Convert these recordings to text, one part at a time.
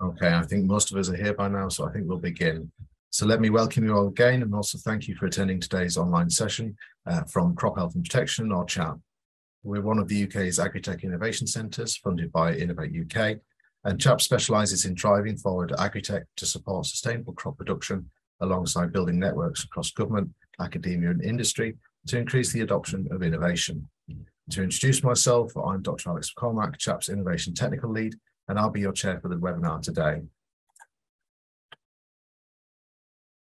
Okay, I think most of us are here by now, so I think we'll begin. So let me welcome you all again and also thank you for attending today's online session from Crop Health and Protection, or CHAP. We're one of the UK's Agri-Tech Innovation Centres funded by Innovate UK, and CHAP specialises in driving forward agri-tech to support sustainable crop production alongside building networks across government, academia and industry to increase the adoption of innovation. To introduce myself, I'm Dr Alex McCormack, CHAP's Innovation Technical Lead, and I'll be your chair for the webinar today.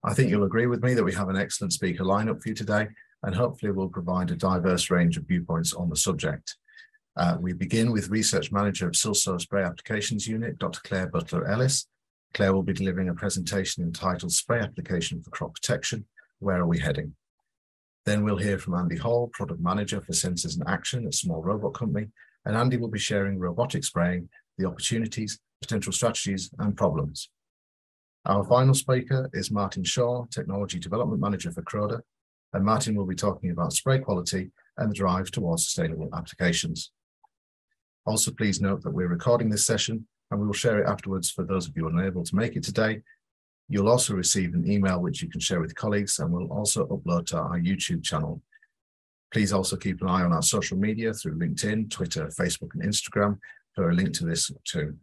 I think you'll agree with me that we have an excellent speaker lineup for you today, and hopefully we'll provide a diverse range of viewpoints on the subject. We begin with Research Manager of Silsoe Spray Applications Unit, Dr Claire Butler-Ellis. Claire will be delivering a presentation entitled Spray Application for Crop Protection, Where Are We Heading? Then we'll hear from Andy Hall, Product Manager for Sensors and Action at Small Robot Company, and Andy will be sharing robotic spraying, the opportunities, potential strategies and problems. Our final speaker is Martin Shaw, Technology Development Manager for Croda, and Martin will be talking about spray quality and the drive towards sustainable applications. Also, please note that we're recording this session and we will share it afterwards for those of you unable to make it today. You'll also receive an email which you can share with colleagues, and we'll also upload to our YouTube channel. Please also keep an eye on our social media through LinkedIn, Twitter, Facebook and Instagram, for a link to this too.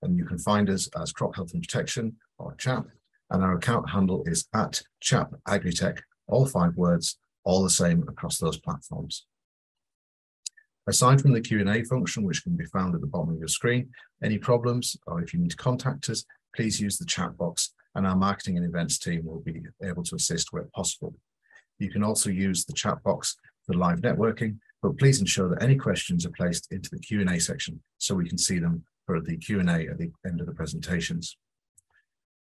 And you can find us as Crop Health and Protection, or CHAP, and our account handle is at CHAP Agritech, all 5 words, all the same across those platforms. Aside from the Q&A function, which can be found at the bottom of your screen, any problems or if you need to contact us, please use the chat box and our marketing and events team will be able to assist where possible. You can also use the chat box for live networking, but please ensure that any questions are placed into the Q&A section so we can see them for the Q&A at the end of the presentations.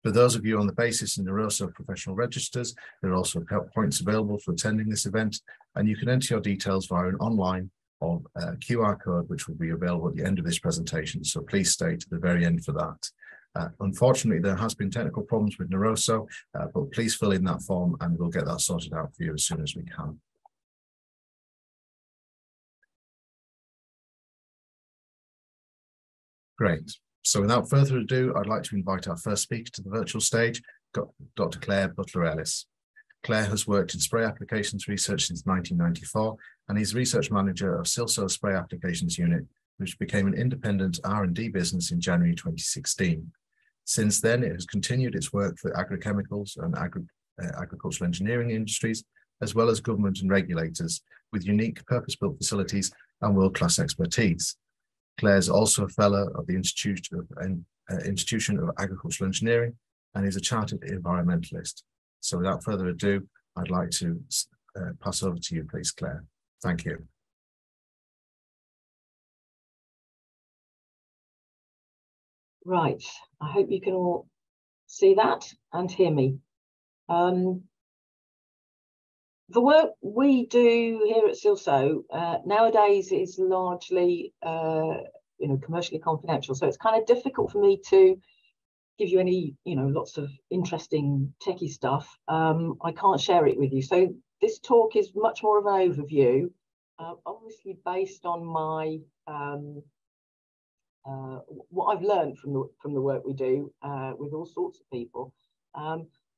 For those of you on the basis and Neuroso professional registers, there are also help points available for attending this event, and you can enter your details via an online or QR code, which will be available at the end of this presentation, so please stay to the very end for that. Unfortunately, there has been technical problems with Neuroso, but please fill in that form and we'll get that sorted out for you as soon as we can. Great. So without further ado, I'd like to invite our first speaker to the virtual stage, Dr. Claire Butler-Ellis. Claire has worked in spray applications research since 1994 and is Research Manager of Silsoe Spray Applications Unit, which became an independent R&D business in January 2016. Since then, it has continued its work for agrochemicals and agricultural engineering industries, as well as government and regulators, with unique purpose-built facilities and world-class expertise. Claire is also a fellow of the Institution of Agricultural Engineering and is a chartered environmentalist. So without further ado, I'd like to pass over to you, please, Claire. Thank you. Right, I hope you can all see that and hear me. The work we do here at Silsoe nowadays is largely, commercially confidential. So it's kind of difficult for me to give you any, lots of interesting techie stuff. I can't share it with you. So this talk is much more of an overview, obviously based on my what I've learned from the work we do with all sorts of people.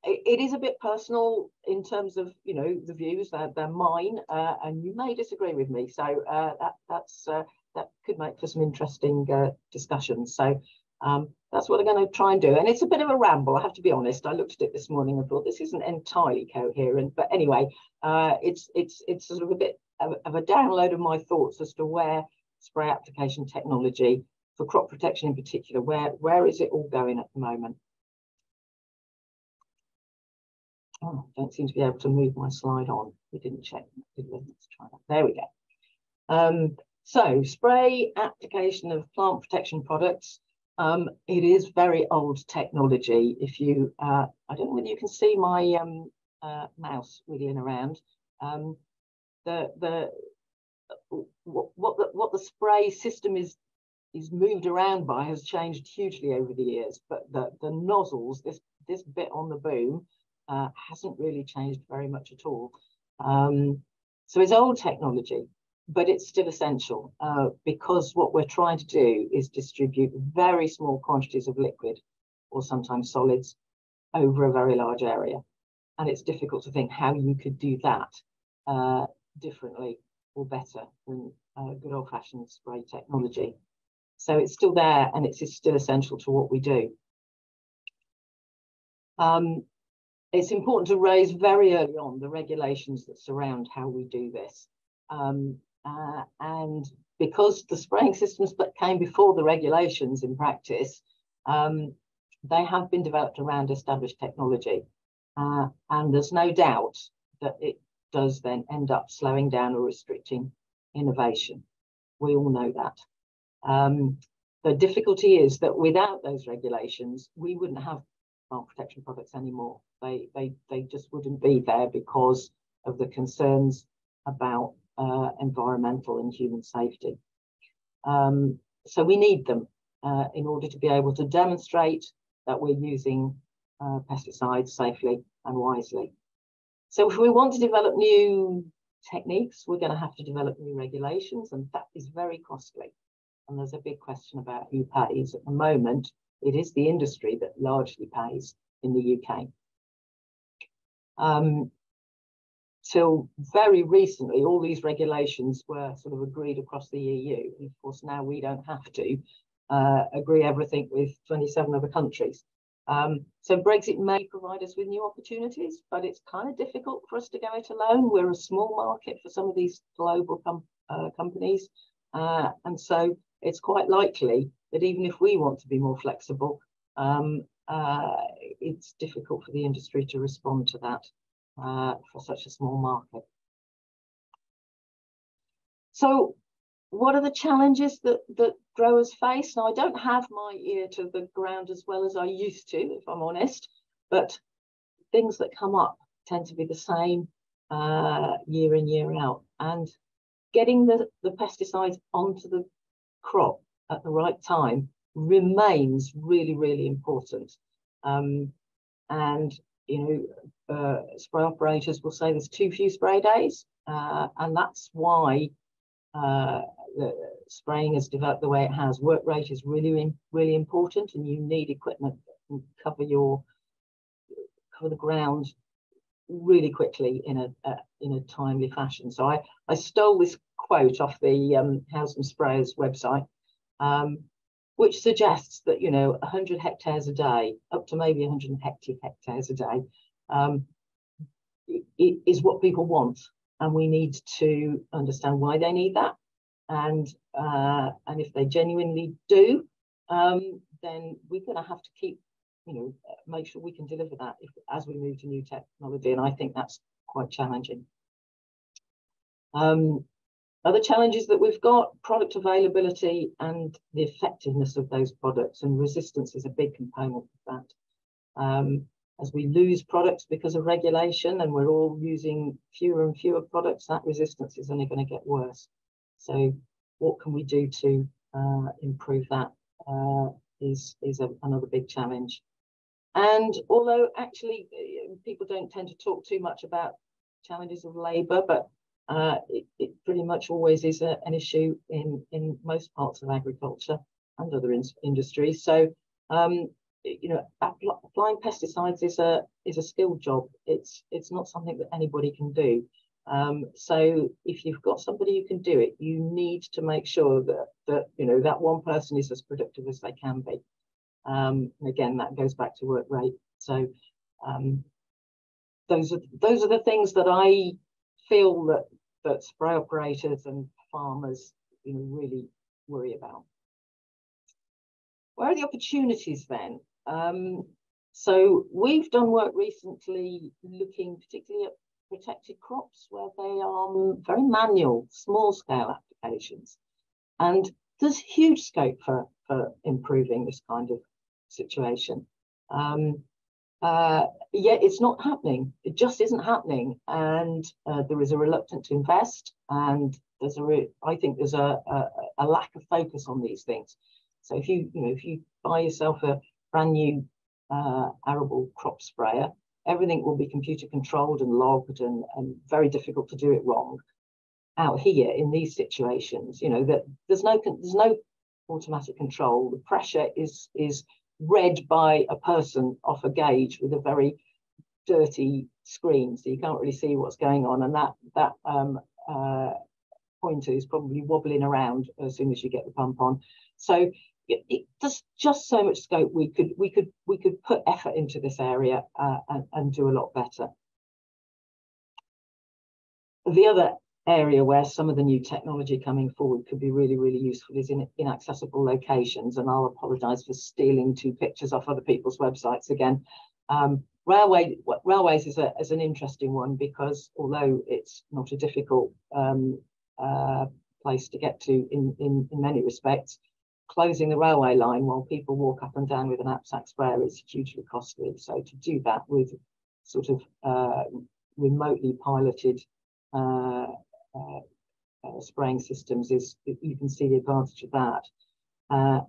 It is a bit personal in terms of, the views, they're mine, and you may disagree with me. So that could make for some interesting discussions. So that's what I'm going to try and do. And it's a bit of a ramble, I have to be honest. I looked at it this morning and thought this isn't entirely coherent. But anyway, it's sort of a bit of a download of my thoughts as to where spray application technology for crop protection in particular, where is it all going at the moment? Oh, I don't seem to be able to move my slide on. We didn't check, did we? Let's try that. There we go. So spray application of plant protection products. It is very old technology. If you, I don't know whether you can see my mouse wiggling around. What the spray system is moved around by has changed hugely over the years. But the nozzles, this bit on the boom, hasn't really changed very much at all. So it's old technology. but it's still essential because what we're trying to do is distribute very small quantities of liquid or sometimes solids over a very large area. And it's difficult to think how you could do that differently or better than good old-fashioned spray technology. So it's still there and it's still essential to what we do. It's important to raise very early on the regulations that surround how we do this. And because the spraying systems that came before the regulations in practice, they have been developed around established technology. And there's no doubt that it does then end up slowing down or restricting innovation. We all know that. The difficulty is that without those regulations, we wouldn't have farm protection products anymore. They just wouldn't be there because of the concerns about environmental and human safety. So we need them in order to be able to demonstrate that we're using pesticides safely and wisely. So if we want to develop new techniques, we're going to have to develop new regulations, and that is very costly. And there's a big question about who pays. At the moment, it is the industry that largely pays in the UK. Till very recently, all these regulations were sort of agreed across the EU. And of course, now we don't have to agree everything with 27 other countries. So Brexit may provide us with new opportunities, but it's kind of difficult for us to go it alone. We're a small market for some of these global companies. And so it's quite likely that even if we want to be more flexible, it's difficult for the industry to respond to that for such a small market. So what are the challenges that growers face? Now, I don't have my ear to the ground as well as I used to, if I'm honest, but things that come up tend to be the same year in, year out. And getting the pesticides onto the crop at the right time remains really, really important. And, you know, spray operators will say there's too few spray days, and that's why the spraying has developed the way it has. Work rate is really, really important, and you need equipment that can cover the ground really quickly in a timely fashion. So I stole this quote off the House and Sprayers website, which suggests that, you know, 100 hectares a day, up to maybe 150 hectares a day, it is what people want. And we need to understand why they need that. And if they genuinely do, then we're going to have to keep, you know, make sure we can deliver that as we move to new technology. And I think that's quite challenging. Other challenges that we've got: product availability and the effectiveness of those products, and resistance is a big component of that. As we lose products because of regulation and we're all using fewer and fewer products, that resistance is only going to get worse. So what can we do to improve that is another big challenge. And although actually people don't tend to talk too much about challenges of labour, but it pretty much always is an issue in most parts of agriculture and other industries. So, you know, applying pesticides is a skilled job. It's not something that anybody can do. So if you've got somebody who can do it, you need to make sure that you know that one person is as productive as they can be. And again, that goes back to work rate. So those are the things that I feel that spray operators and farmers, you know, really worry about. Where are the opportunities then? So we've done work recently looking particularly at protected crops where they are very manual, small-scale applications. And there's huge scope for improving this kind of situation. Yet it's not happening. It just isn't happening. And there is a reluctance to invest. And there's I think there's a lack of focus on these things. So if you buy yourself a brand new arable crop sprayer, everything will be computer controlled and logged and very difficult to do it wrong. out here in these situations, you know, that there's no automatic control. The pressure is read by a person off a gauge with a very dirty screen, so you can't really see what's going on, and that pointer is probably wobbling around as soon as you get the pump on. So there's just so much scope. We could put effort into this area and do a lot better. The other area where some of the new technology coming forward could be really, really useful is in inaccessible locations. And I'll apologise for stealing two pictures off other people's websites again. Railways is an interesting one, because although it's not a difficult place to get to in many respects, closing the railway line while people walk up and down with a knapsack sprayer is hugely costly. So to do that with sort of remotely piloted spraying systems, is you can see the advantage of that.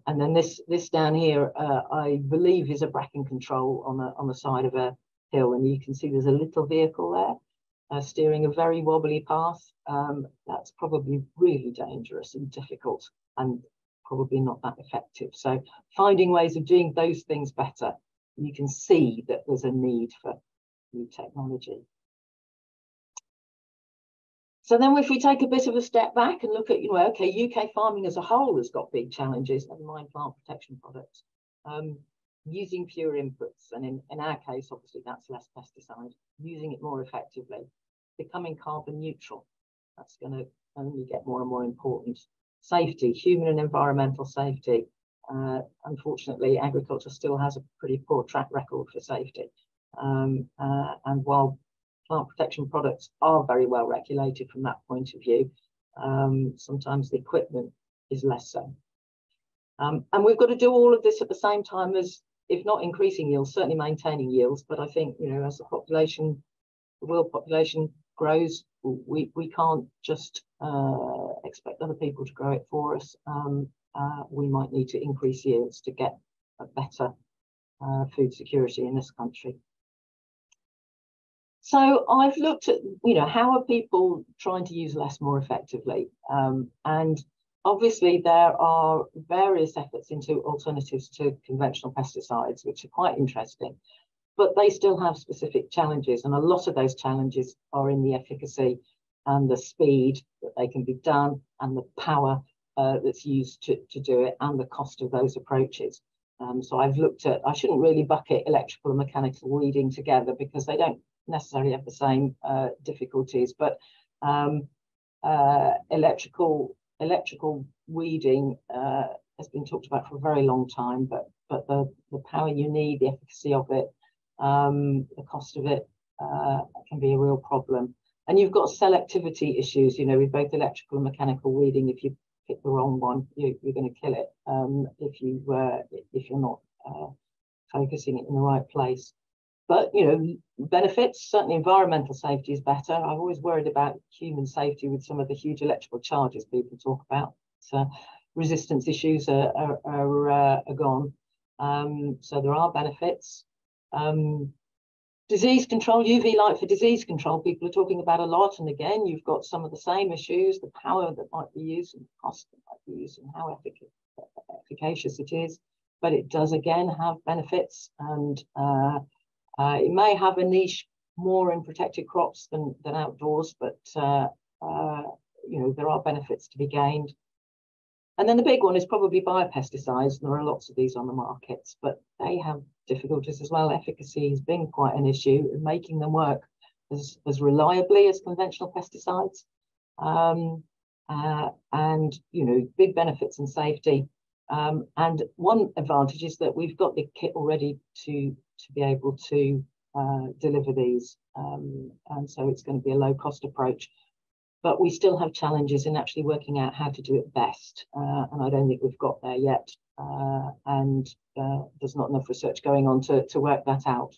And then this down here, I believe, is a bracken control on the side of a hill, and you can see there's a little vehicle there steering a very wobbly path. That's probably really dangerous and difficult, and probably not that effective. So finding ways of doing those things better, you can see that there's a need for new technology. So then if we take a bit of a step back and look at, you know, okay, UK farming as a whole has got big challenges, never mind plant protection products, using fewer inputs. And in our case, obviously, that's less pesticide, using it more effectively, becoming carbon neutral. That's going to only get more and more important. Safety, human and environmental safety. Unfortunately, agriculture still has a pretty poor track record for safety. And while plant protection products are very well regulated from that point of view, sometimes the equipment is less so. And we've got to do all of this at the same time as, if not increasing yields, certainly maintaining yields. But I think, you know, as the population, the world population grows, we can't just expect other people to grow it for us. We might need to increase yields to get a better food security in this country. So I've looked at, you know, how are people trying to use less more effectively? And obviously there are various efforts into alternatives to conventional pesticides, which are quite interesting, but they still have specific challenges. And a lot of those challenges are in the efficacy and the speed that they can be done, and the power that's used to do it, and the cost of those approaches. So I've looked at, I shouldn't really bucket electrical and mechanical weeding together because they don't necessarily have the same difficulties, but electrical weeding has been talked about for a very long time, but the power you need, the efficacy of it, the cost of it can be a real problem. And you've got selectivity issues, you know, with both electrical and mechanical weeding. If you pick the wrong one, you're going to kill it if you're not focusing it in the right place. But, you know, benefits, certainly environmental safety is better. I've always worried about human safety with some of the huge electrical charges people talk about. So resistance issues are gone. So there are benefits. Disease control, UV light for disease control, people are talking about a lot. And again, you've got some of the same issues, the power that might be used and the cost that might be used and how efficacious it is. But it does, again, have benefits, and it may have a niche more in protected crops than outdoors, but you know, there are benefits to be gained. And then the big one is probably biopesticides, and there are lots of these on the markets, but they have difficulties as well. Efficacy has been quite an issue, and making them work as reliably as conventional pesticides. And, you know, big benefits in safety. And one advantage is that we've got the kit already to be able to deliver these, and so it's going to be a low cost approach. But we still have challenges in actually working out how to do it best, and I don't think we've got there yet, and there's not enough research going on to work that out.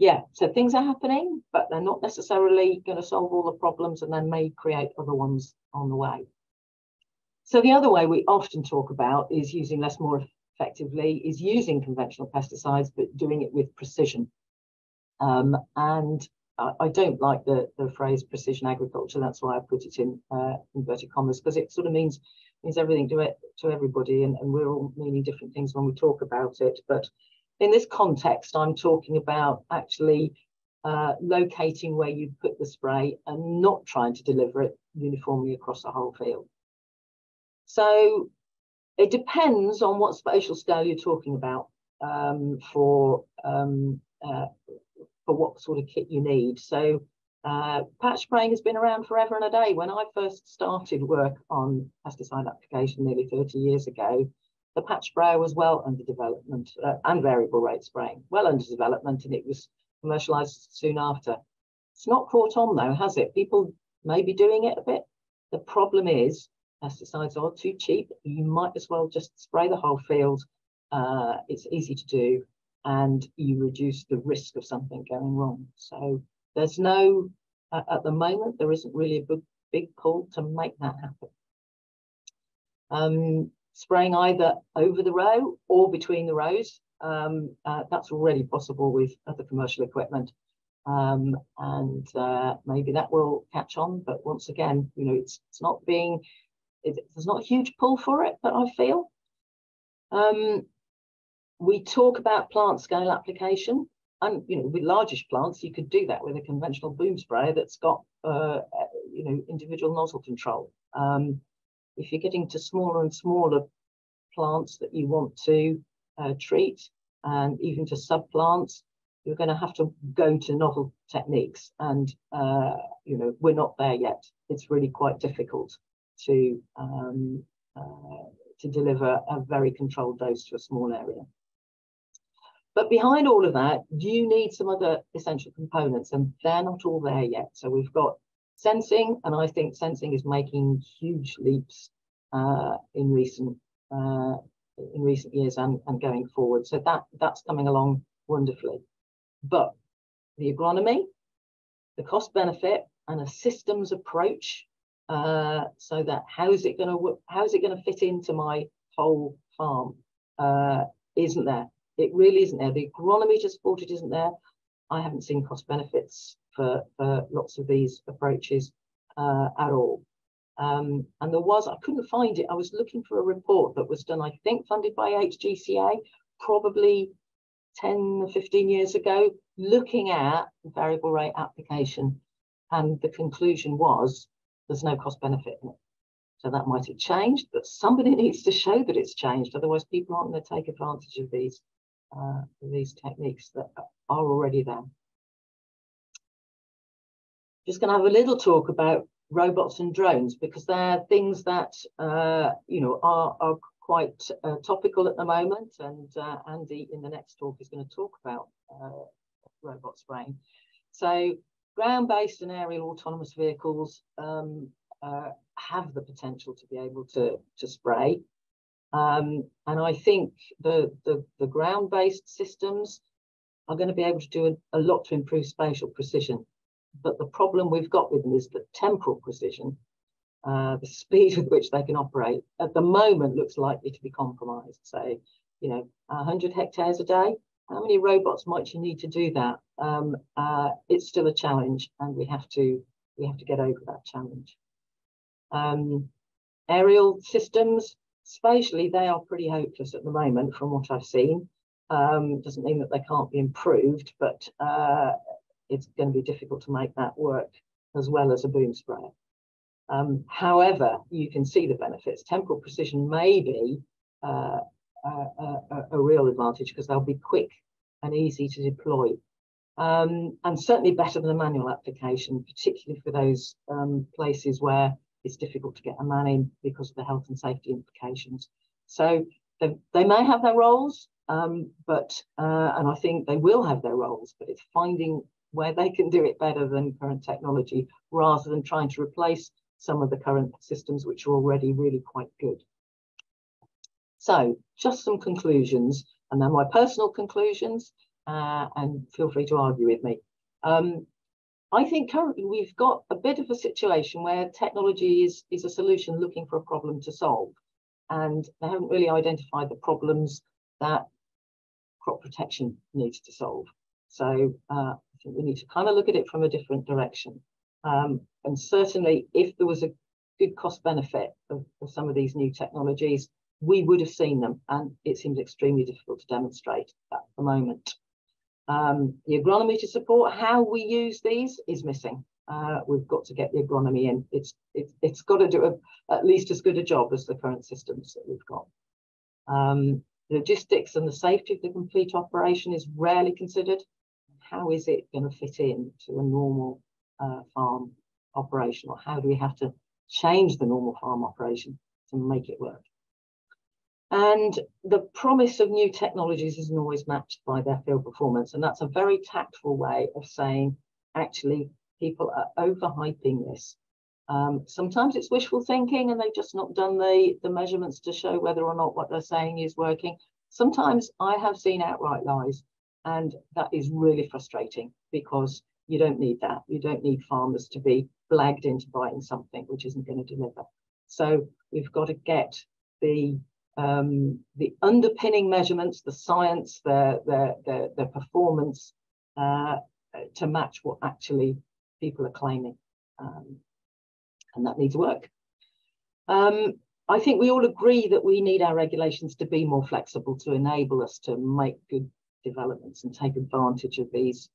Yeah, so things are happening, but they're not necessarily going to solve all the problems, and they may create other ones on the way. So the other way we often talk about is using less more effectively, is using conventional pesticides, but doing it with precision. I don't like the phrase precision agriculture. That's why I put it in inverted commas, because it sort of means everything to everybody, and we're all meaning different things when we talk about it. But in this context, I'm talking about actually locating where you put the spray and not trying to deliver it uniformly across the whole field. So it depends on what spatial scale you're talking about for what sort of kit you need. So patch spraying has been around forever and a day. When I first started work on pesticide application nearly 30 years ago, the patch sprayer was well under development, and variable rate spraying, well under development, and it was commercialised soon after. It's not caught on though, has it? People may be doing it a bit. The problem is pesticides are too cheap. You might as well just spray the whole field. It's easy to do, and you reduce the risk of something going wrong. So there's no, at the moment, there isn't really a big pull to make that happen. Spraying either over the row or between the rows, that's already possible with other commercial equipment. And maybe that will catch on, but once again, you know, it's not being, there's not a huge pull for it, but I feel. We talk about plant scale application, and you know, with largish plants, you could do that with a conventional boom sprayer that's got you know, individual nozzle control. If you're getting to smaller and smaller plants that you want to treat, and even to sub-plants, you're going to have to go to novel techniques, and you know, we're not there yet. It's really quite difficult to deliver a very controlled dose to a small area. But behind all of that, you need some other essential components, and they're not all there yet. So we've got sensing, and I think sensing is making huge leaps in recent years and going forward. So that's coming along wonderfully. But the agronomy, the cost benefit, and a systems approach, so that how is it going to fit into my whole farm, isn't there. It really isn't there. The agronomy to support it isn't there. I haven't seen cost benefits for lots of these approaches at all. And there was, I couldn't find it. I was looking for a report that was done, I think, funded by HGCA, probably 10 or 15 years ago, looking at variable rate application. And the conclusion was there's no cost benefit in it. So that might have changed, but somebody needs to show that it's changed. Otherwise, people aren't going to take advantage of these techniques that are already there. Just going to have a little talk about robots and drones, because they're things that you know, are quite topical at the moment, and Andy in the next talk is going to talk about robot spraying. So ground-based and aerial autonomous vehicles have the potential to be able to spray, and I think the ground-based systems are going to be able to do a lot to improve spatial precision. But the problem we've got with them is the temporal precision, the speed with which they can operate, at the moment looks likely to be compromised. So, you know, 100 hectares a day, how many robots might you need to do that? It's still a challenge, and we have to get over that challenge. Aerial systems, spatially, they are pretty hopeless at the moment from what I've seen. Doesn't mean that they can't be improved, but it's going to be difficult to make that work as well as a boom sprayer. However, you can see the benefits. Temporal precision may be a real advantage, because they'll be quick and easy to deploy, and certainly better than a manual application, particularly for those places where it's difficult to get a man in because of the health and safety implications. So they may have their roles, and I think they will have their roles, but it's finding where they can do it better than current technology, rather than trying to replace some of the current systems which are already really quite good. So just some conclusions, and they're my personal conclusions, and feel free to argue with me. I think currently we've got a bit of a situation where technology is a solution looking for a problem to solve, and they haven't really identified the problems that crop protection needs to solve. So I I think we need to kind of look at it from a different direction. And certainly, if there was a good cost benefit of some of these new technologies, we would have seen them, and it seems extremely difficult to demonstrate at the moment. The agronomy to support how we use these is missing. We've got to get the agronomy in. It's got to do at least as good a job as the current systems that we've got. Logistics and the safety of the complete operation is rarely considered. How is it going to fit in to a normal farm operation, or how do we have to change the normal farm operation to make it work? And the promise of new technologies isn't always matched by their field performance, and that's a very tactful way of saying actually people are overhyping this. Sometimes it's wishful thinking and they've just not done the measurements to show whether or not what they're saying is working. Sometimes I have seen outright lies, and that is really frustrating, because you don't need that. You don't need farmers to be blagged into buying something which isn't going to deliver. So we've got to get the underpinning measurements, the science, the performance to match what actually people are claiming. And that needs work. I think we all agree that we need our regulations to be more flexible to enable us to make good developments and take advantage of these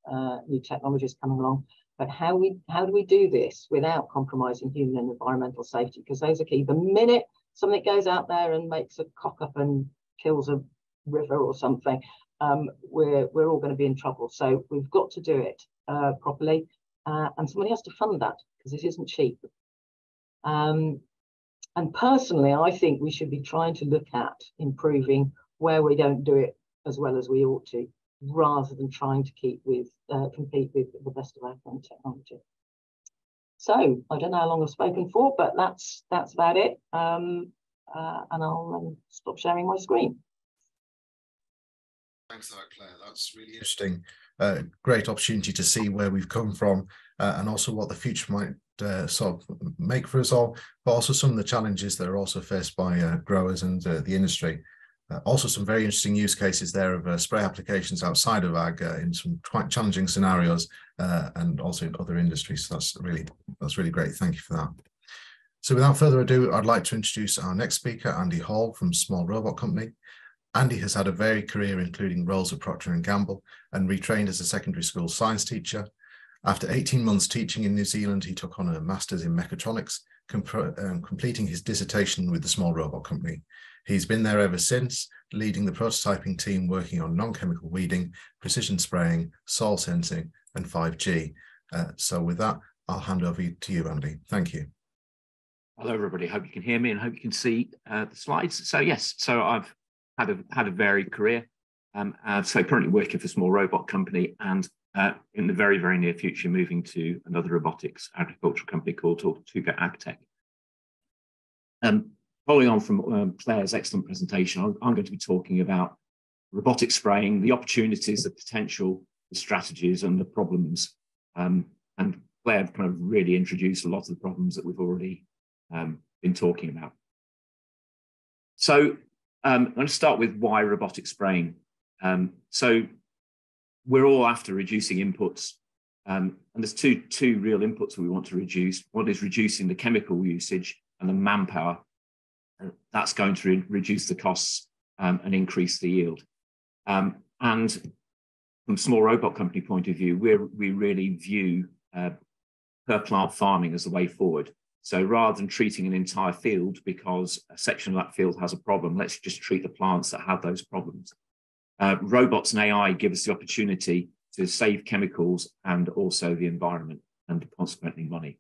new technologies coming along. But how do we do this without compromising human and environmental safety? Because those are key. The minute something goes out there and makes a cock up and kills a river or something, we're all going to be in trouble. So we've got to do it properly, and somebody has to fund that, because it isn't cheap. And personally, I think we should be trying to look at improving where we don't do it as well as we ought to, rather than trying to compete with the best of our current technology. So I don't know how long I've spoken for, but that's about it. And I'll stop sharing my screen. Thanks for that, Claire. That's really interesting. Great opportunity to see where we've come from and also what the future might sort of make for us all, but also some of the challenges that are also faced by growers and the industry. Also some very interesting use cases there of spray applications outside of ag in some quite challenging scenarios and also in other industries. So that's really great. Thank you for that. So without further ado, I'd like to introduce our next speaker, Andy Hall from Small Robot Company. Andy has had a varied career, including roles at Procter & Gamble, and retrained as a secondary school science teacher. After 18 months teaching in New Zealand, he took on a master's in mechatronics, completing his dissertation with the Small Robot Company. He's been there ever since, leading the prototyping team working on non-chemical weeding, precision spraying, soil sensing, and 5G. So with that, I'll hand over to you, Andy. Thank you. Hello, everybody. Hope you can hear me and hope you can see the slides. So yes, so I've had a varied career. So currently working for a Small Robot Company, and in the very, very near future, moving to another robotics agricultural company called Ortuga AgTech. Following on from Claire's excellent presentation, I'm going to be talking about robotic spraying, the opportunities, the potential, the strategies, and the problems. And Claire kind of really introduced a lot of the problems that we've already been talking about. So I'm going to start with why robotic spraying. So we're all after reducing inputs, and there's two real inputs we want to reduce. One is reducing the chemical usage and the manpower, and that's going to reduce the costs and increase the yield. And from Small Robot Company point of view, we really view per plant farming as the way forward. So rather than treating an entire field because a section of that field has a problem, let's just treat the plants that have those problems. Robots and AI give us the opportunity to save chemicals and also the environment and consequently money.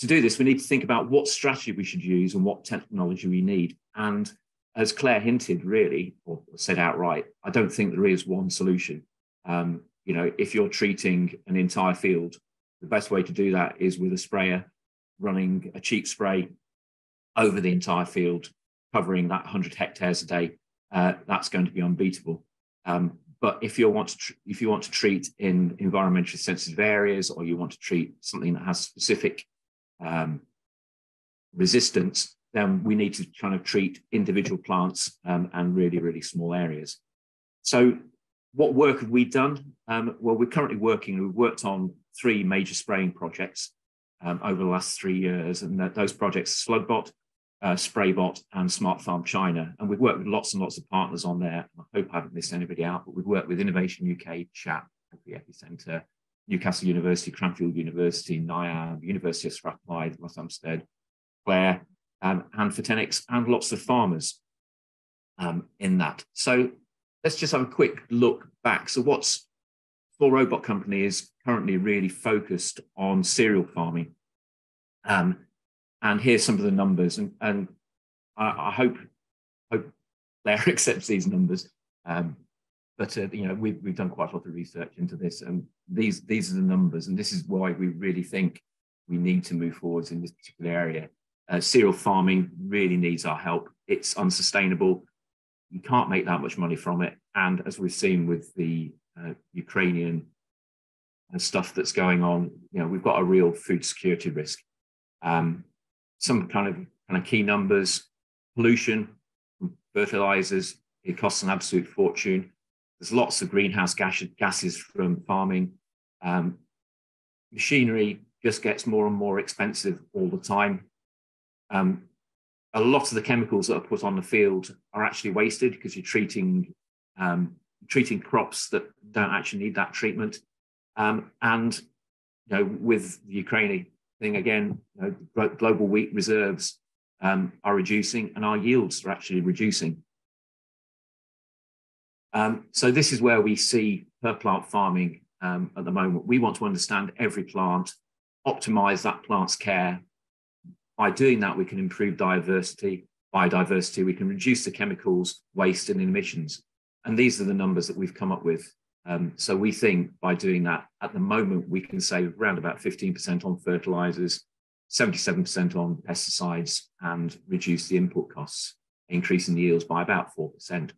To do this, we need to think about what strategy we should use and what technology we need. And as Claire hinted, really, or said outright, I don't think there is one solution. You know, if you're treating an entire field, the best way to do that is with a sprayer running a cheap spray over the entire field, covering that 100 hectares a day. That's going to be unbeatable. But if you want to treat in environmentally sensitive areas, or you want to treat something that has specific resistance, then we need to kind of treat individual plants and really, really small areas. So What work have we done? Well, we're currently working, we've worked on three major spraying projects over the last 3 years, and those projects are SlugBot, SprayBot and Smart Farm China. And we've worked with lots and lots of partners on there. I hope I haven't missed anybody out, but we've worked with Innovation UK, CHAP, Agri-EPI Centre, Newcastle University, Cranfield University, NIAB, University of Strathclyde, Rothamsted, Claire, and for Tenex, and lots of farmers in that. So let's just have a quick look back. So what's Small Robot Company is currently really focused on cereal farming. And here's some of the numbers, and I hope Claire accepts these numbers. But you know, we've done quite a lot of research into this, and these are the numbers, and this is why we really think we need to move forwards in this particular area. Cereal farming really needs our help. It's unsustainable. You can't make that much money from it, and as we've seen with the Ukrainian and stuff that's going on, you know, we've got a real food security risk. Some kind of key numbers: pollution, fertilizers. It costs an absolute fortune. There's lots of greenhouse gases from farming. Machinery just gets more and more expensive all the time. A lot of the chemicals that are put on the field are actually wasted because you're treating crops that don't actually need that treatment. And you know, with the Ukrainian thing again, you know, global wheat reserves are reducing, and our yields are actually reducing. So this is where we see per plant farming at the moment. We want to understand every plant, optimize that plant's care. By doing that, we can improve diversity, biodiversity. We can reduce the chemicals, waste and emissions. And these are the numbers that we've come up with. So we think by doing that, at the moment, we can save around about 15% on fertilizers, 77% on pesticides, and reduce the input costs, increasing the yields by about 4%.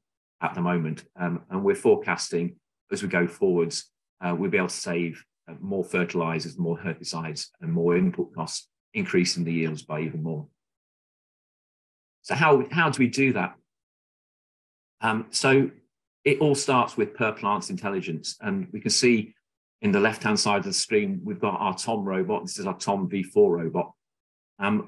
At the moment, and we're forecasting as we go forwards, we'll be able to save more fertilizers, more herbicides, and more input costs, increasing the yields by even more. So how do we do that? So it all starts with per plant's intelligence, and we can see in the left-hand side of the screen we've got our Tom robot. This is our Tom V4 robot.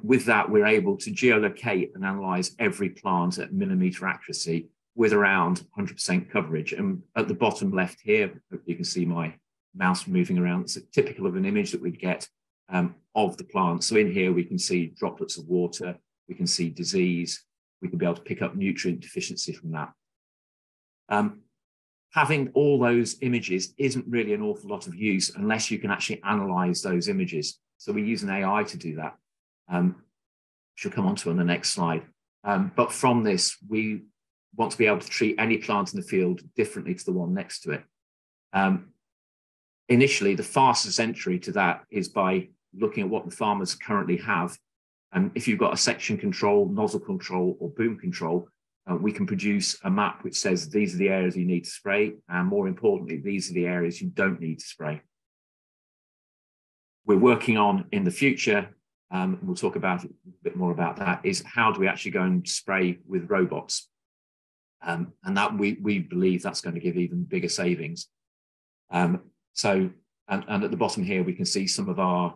With that, we're able to geolocate and analyze every plant at millimeter accuracy, with around 100% coverage. And at the bottom left here, you can see my mouse moving around. It's typical of an image that we'd get of the plant. So in here, we can see droplets of water, we can see disease, we can be able to pick up nutrient deficiency from that. Having all those images isn't really an awful lot of use unless you can actually analyze those images. So we use an AI to do that, which we'll come on to on the next slide. But from this, we want to be able to treat any plant in the field differently to the one next to it. Initially, the fastest entry to that is by looking at what the farmers currently have. And if you've got a section control, nozzle control, or boom control, we can produce a map which says these are the areas you need to spray, and more importantly, these are the areas you don't need to spray. We're working on in the future, we'll talk about it, a bit more about that, is how do we actually go and spray with robots? And that we believe that's going to give even bigger savings. And at the bottom here, we can see some of our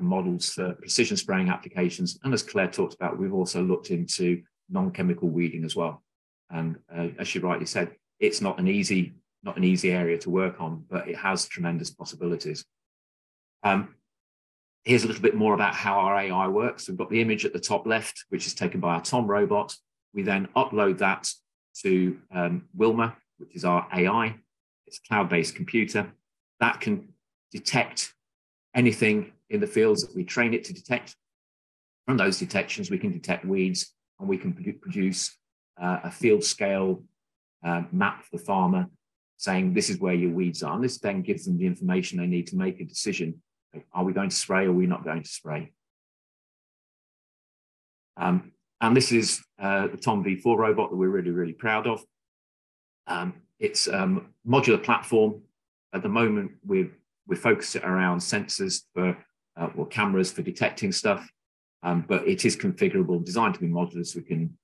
models for precision spraying applications. And as Claire talked about, we've also looked into non-chemical weeding as well. And as she rightly said, it's not an easy area to work on, but it has tremendous possibilities. Here's a little bit more about how our AI works. We've got the image at the top left, which is taken by our Tom robot. We then upload that to Wilma, which is our AI. It's a cloud-based computer that can detect anything in the fields that we train it to detect. From those detections, we can detect weeds, and we can produce a field-scale map for the farmer saying this is where your weeds are. And this then gives them the information they need to make a decision. Are we going to spray or are we not going to spray? And this is the Tom V4 robot that we're really, really proud of. It's a modular platform. At the moment, we focus it around sensors for, or cameras for detecting stuff, but it is configurable, designed to be modular, so we can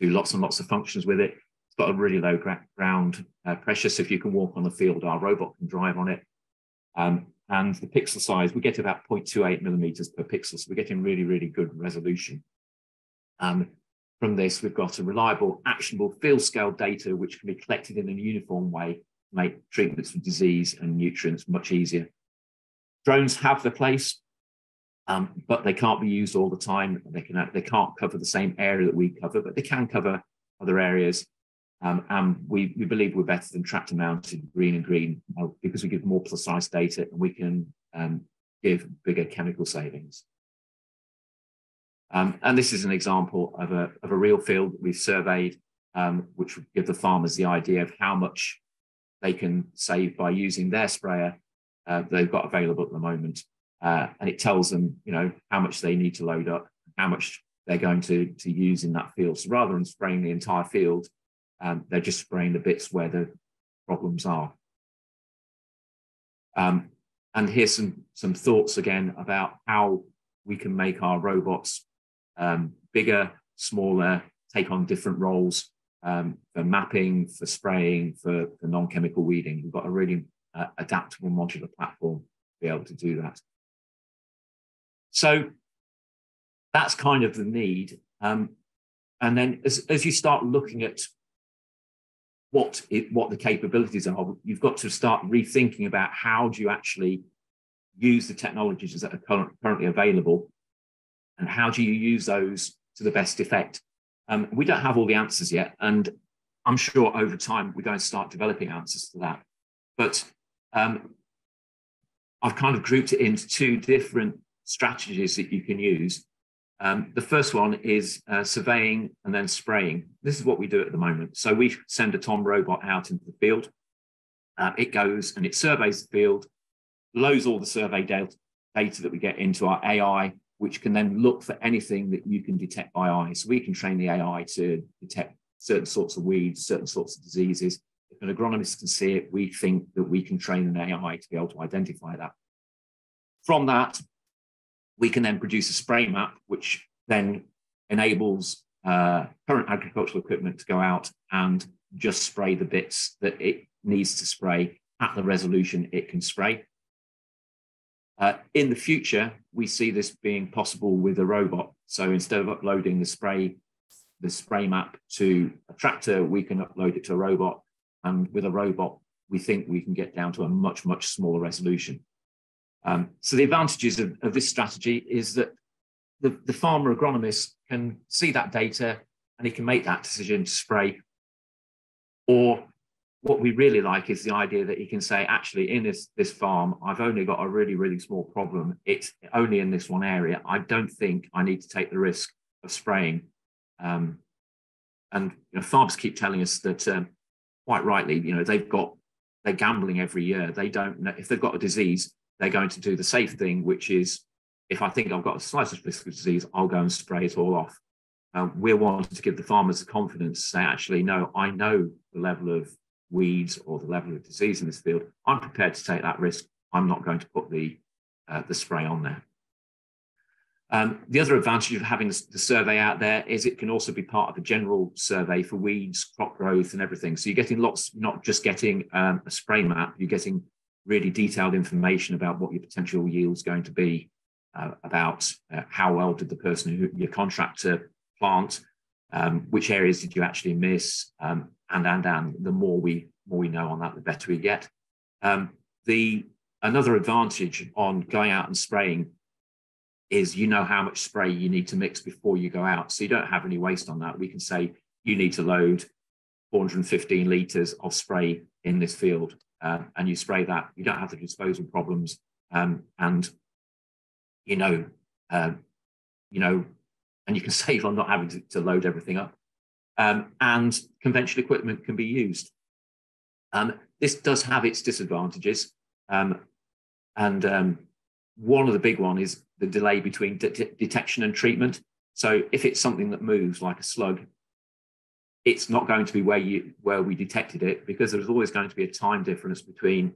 do lots and lots of functions with it. It's got a really low ground pressure, so if you can walk on the field, our robot can drive on it. And the pixel size, we get about 0.28 millimeters per pixel, so we're getting really, really good resolution. From this, we've got a reliable, actionable field-scale data which can be collected in a uniform way to make treatments for disease and nutrients much easier. Drones have their place, but they can't be used all the time. They can't cover the same area that we cover, but they can cover other areas. And we believe we're better than tractor-mounted green and green because we give more precise data and we can give bigger chemical savings. And this is an example of a real field that we've surveyed, which would give the farmers the idea of how much they can save by using their sprayer they've got available at the moment. And it tells them, you know, how much they need to load up, how much they're going to use in that field. So rather than spraying the entire field, they're just spraying the bits where the problems are. And here's some thoughts again about how we can make our robots bigger, smaller, take on different roles for mapping, for spraying, for non-chemical weeding. We've got a really adaptable modular platform to be able to do that. So that's kind of the need. And then as you start looking at what the capabilities are, you've got to start rethinking about how do you actually use the technologies that are currently available and how do you use those to the best effect. We don't have all the answers yet, and I'm sure over time we're going to start developing answers to that. But I've kind of grouped it into two different strategies that you can use. The first one is surveying and then spraying. This is what we do at the moment. So we send a Tom robot out into the field. It goes and it surveys the field, loads all the survey data that we get into our AI, which can then look for anything that you can detect by eye. So we can train the AI to detect certain sorts of weeds, certain sorts of diseases. If an agronomist can see it, we think that we can train an AI to be able to identify that. From that, we can then produce a spray map, which then enables current agricultural equipment to go out and just spray the bits that it needs to spray at the resolution it can spray. In the future, we see this being possible with a robot. So instead of uploading the spray map to a tractor, we can upload it to a robot. And with a robot, we think we can get down to a much, much smaller resolution. So the advantages of this strategy is that the farmer agronomist can see that data and he can make that decision to spray. Or what we really like is the idea that he can say, actually, in this farm, I've only got a really, really small problem. It's only in this one area. I don't think I need to take the risk of spraying. And you know, farmers keep telling us that, quite rightly, you know, they're gambling every year. They don't know if they've got a disease. They're going to do the safe thing, which is, if I think I've got a slight risk of disease, I'll go and spray it all off. We're wanting to give the farmers the confidence to say, actually, no, I know the level of weeds or the level of disease in this field. I'm prepared to take that risk. I'm not going to put the spray on there. The other advantage of having the survey out there is it can also be part of a general survey for weeds, crop growth and everything. So you're getting lots, not just getting a spray map, you're getting really detailed information about what your potential yield's going to be, about how well did the person, your contractor, plant, which areas did you actually miss, and the more we know on that, the better we get. Another advantage on going out and spraying is you know how much spray you need to mix before you go out, so you don't have any waste on that. We can say you need to load 415 litres of spray in this field. And you spray that, you don't have the disposal problems, and and you can save on not having to load everything up. And conventional equipment can be used. This does have its disadvantages, one of the big ones is the delay between detection and treatment. So if it's something that moves like a slug, it's not going to be where we detected it, because there's always going to be a time difference between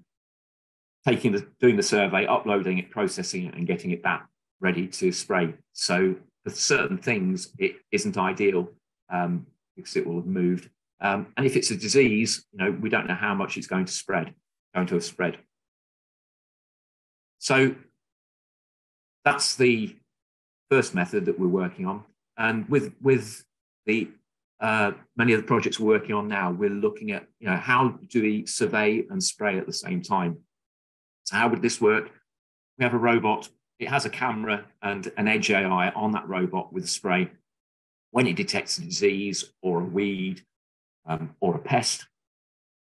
doing the survey, uploading it, processing it, and getting it back ready to spray. So for certain things, it isn't ideal because it will have moved. And if it's a disease, you know, we don't know how much it's going to spread, So that's the first method that we're working on. And with the many of the projects we're working on now, we're looking at, you know, how do we survey and spray at the same time? So how would this work? We have a robot. It has a camera and an edge AI on that robot with spray. When it detects a disease or a weed or a pest,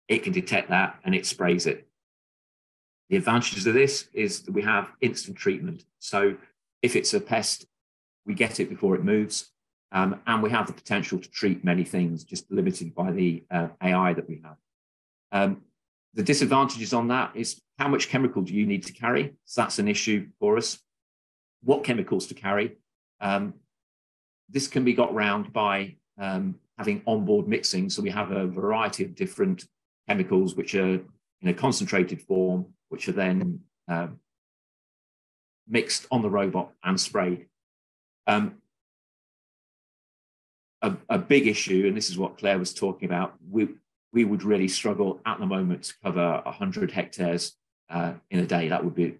it can detect that and it sprays it. The advantages of this is that we have instant treatment. So if it's a pest, we get it before it moves, and we have the potential to treat many things, just limited by the AI that we have. The disadvantages on that is how much chemical do you need to carry? So that's an issue for us. What chemicals to carry? This can be got round by having onboard mixing. So we have a variety of different chemicals which are in a concentrated form, which are then mixed on the robot and sprayed. A big issue, and this is what Claire was talking about, we would really struggle at the moment to cover 100 hectares in a day. That would be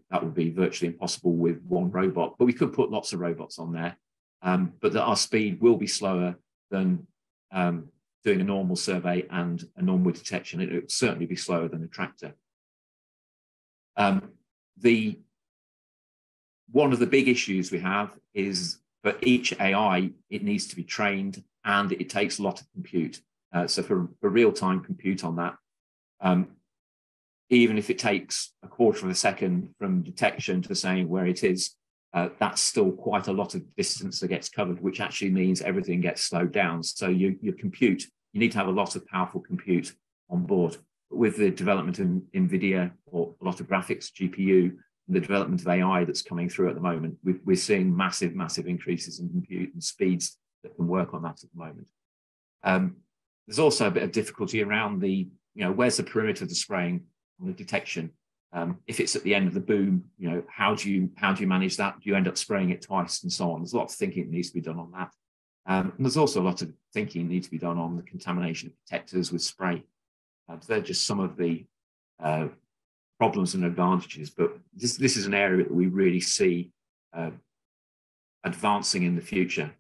virtually impossible with one robot, but we could put lots of robots on there, but that our speed will be slower than doing a normal survey and a normal detection. It would certainly be slower than a tractor. One of the big issues we have is for each AI, it needs to be trained and it takes a lot of compute. So for real-time compute on that, even if it takes a quarter of a second from detection to saying where it is, that's still quite a lot of distance that gets covered, which actually means everything gets slowed down. So your compute, you need to have a lot of powerful compute on board. But with the development of NVIDIA or a lot of graphics, GPU, and the development of AI that's coming through at the moment, we're seeing massive, massive increases in compute and speeds that can work on that at the moment. There's also a bit of difficulty around the, you know, where's the perimeter of the spraying on the detection? If it's at the end of the boom, you know, how do you manage that? Do you end up spraying it twice and so on? There's a lot of thinking that needs to be done on that. And there's also a lot of thinking that needs to be done on the contamination of protectors with spray. So they're just some of the problems and advantages, but this is an area that we really see advancing in the future.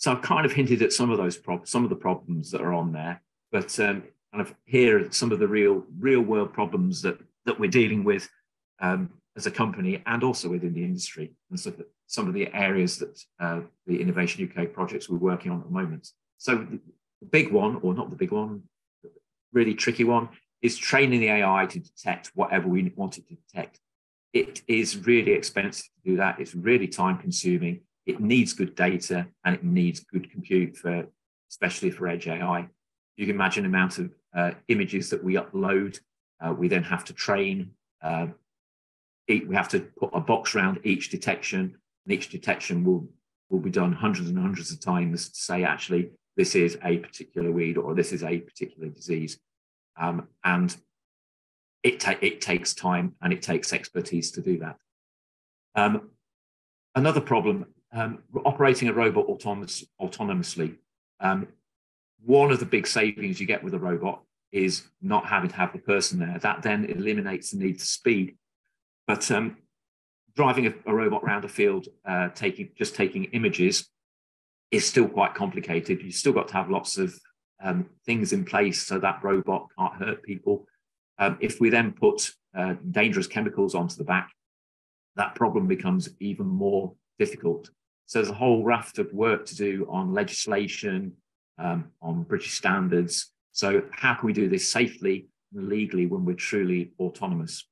So I've kind of hinted at some of the problems that are on there, but kind of here are some of the real world problems that we're dealing with as a company and also within the industry, and so some of the areas that the Innovation UK projects we're working on at the moment. So the big one, or not the big one, really tricky one, is training the AI to detect whatever we want it to detect. It is really expensive to do that. It's really time consuming. It needs good data and it needs good compute, especially for Edge AI. You can imagine the amount of images that we upload. We then have to train. We have to put a box around each detection, and each detection will be done hundreds and hundreds of times to say, actually, this is a particular weed or this is a particular disease. And it takes time and it takes expertise to do that. Another problem, operating a robot autonomously. One of the big savings you get with a robot is not having to have the person there. That then eliminates the need for speed. But driving a robot around a field, just taking images, is still quite complicated. You've still got to have lots of things in place so that robot can't hurt people. If we then put dangerous chemicals onto the back, that problem becomes even more difficult. So there's a whole raft of work to do on legislation, on British standards. So how can we do this safely and legally when we're truly autonomous?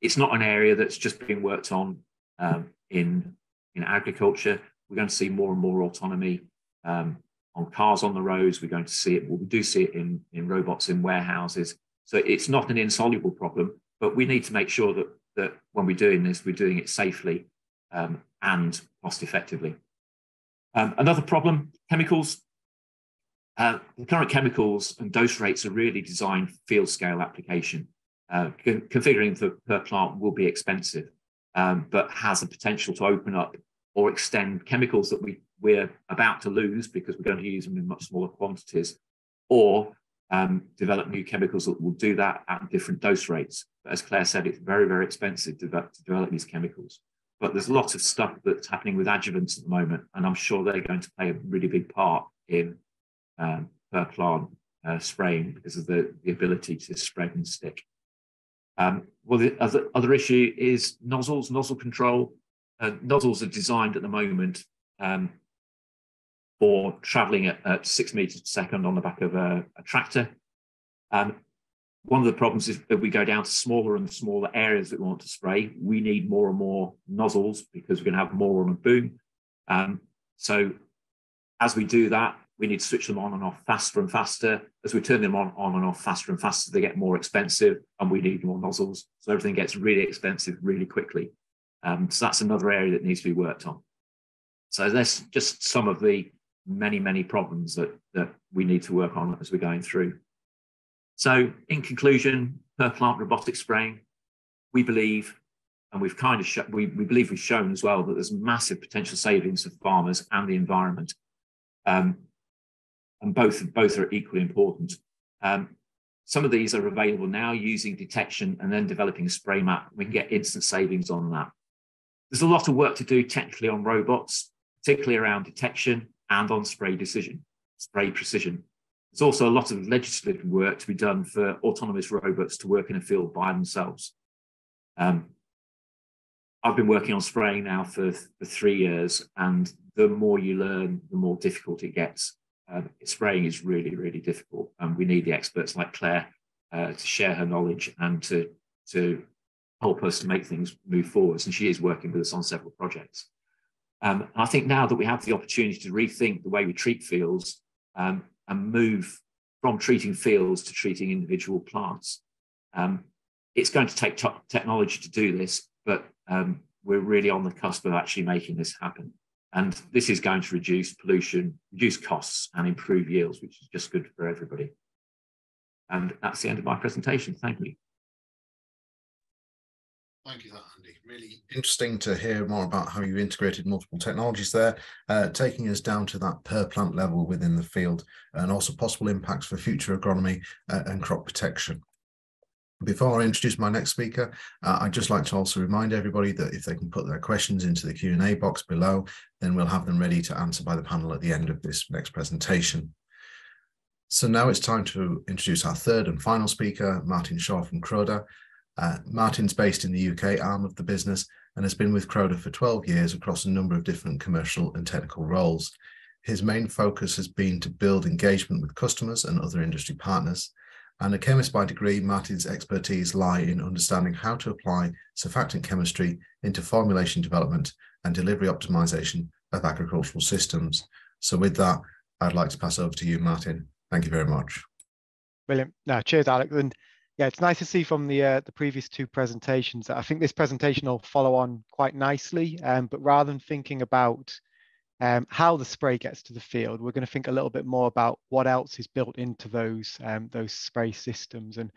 It's not an area that's just being worked on in agriculture. We're going to see more and more autonomy on cars on the roads. We're going to see it, well, we do see it in robots in warehouses. So it's not an insoluble problem, but we need to make sure that when we're doing this, we're doing it safely and cost effectively. Another problem, chemicals. The current chemicals and dose rates are really designed for field scale application. Configuring per plant will be expensive, but has the potential to open up or extend chemicals that we we're about to lose because we're going to use them in much smaller quantities, or develop new chemicals that will do that at different dose rates. But as Claire said, it's very, very expensive to develop these chemicals. But there's lots of stuff that's happening with adjuvants at the moment, and I'm sure they're going to play a really big part in per plant spraying because of the ability to spread and stick. Well, the other issue is nozzles, nozzle control. Nozzles are designed at the moment for travelling at 6 meters per second on the back of a tractor. One of the problems is that we go down to smaller and smaller areas that we want to spray. We need more and more nozzles because we're going to have more on a boom. So as we do that, we need to switch them on and off faster and faster. As we turn them on and off faster and faster, they get more expensive and we need more nozzles. So everything gets really expensive really quickly. So that's another area that needs to be worked on. So that's just some of the many, many problems that we need to work on as we're going through. So in conclusion, per plant robotic spraying, we believe, and we've kind of we believe we've shown as well, that there's massive potential savings for farmers and the environment. And both are equally important. Some of these are available now using detection and then developing a spray map. We can get instant savings on that. There's a lot of work to do technically on robots, particularly around detection and on spray precision. There's also a lot of legislative work to be done for autonomous robots to work in a field by themselves. I've been working on spraying now for 3 years, and the more you learn, the more difficult it gets. Spraying is really, really difficult, and we need the experts like Claire to share her knowledge and to help us to make things move forwards, and she is working with us on several projects. And I think now that we have the opportunity to rethink the way we treat fields and move from treating fields to treating individual plants, it's going to take technology to do this, but we're really on the cusp of actually making this happen. And this is going to reduce pollution, reduce costs, and improve yields, which is just good for everybody. And that's the end of my presentation. Thank you. Thank you for that, Andy. Really interesting to hear more about how you integrated multiple technologies there, taking us down to that per plant level within the field, and also possible impacts for future agronomy and crop protection. Before I introduce my next speaker, I'd just like to also remind everybody that if they can put their questions into the Q&A box below, then we'll have them ready to answer by the panel at the end of this next presentation. So now it's time to introduce our third and final speaker, Martin Shaw from Croda. Martin's based in the UK arm of the business and has been with Croda for 12 years across a number of different commercial and technical roles. His main focus has been to build engagement with customers and other industry partners. And a chemist by degree, Martin's expertise lie in understanding how to apply surfactant chemistry into formulation development and delivery optimization of agricultural systems. So with that, I'd like to pass over to you, Martin. Thank you very much. Brilliant. No, cheers, Alex. And yeah, it's nice to see from the previous two presentations that I think this presentation will follow on quite nicely. But rather than thinking about how the spray gets to the field, we're going to think a little bit more about what else is built into those spray systems. And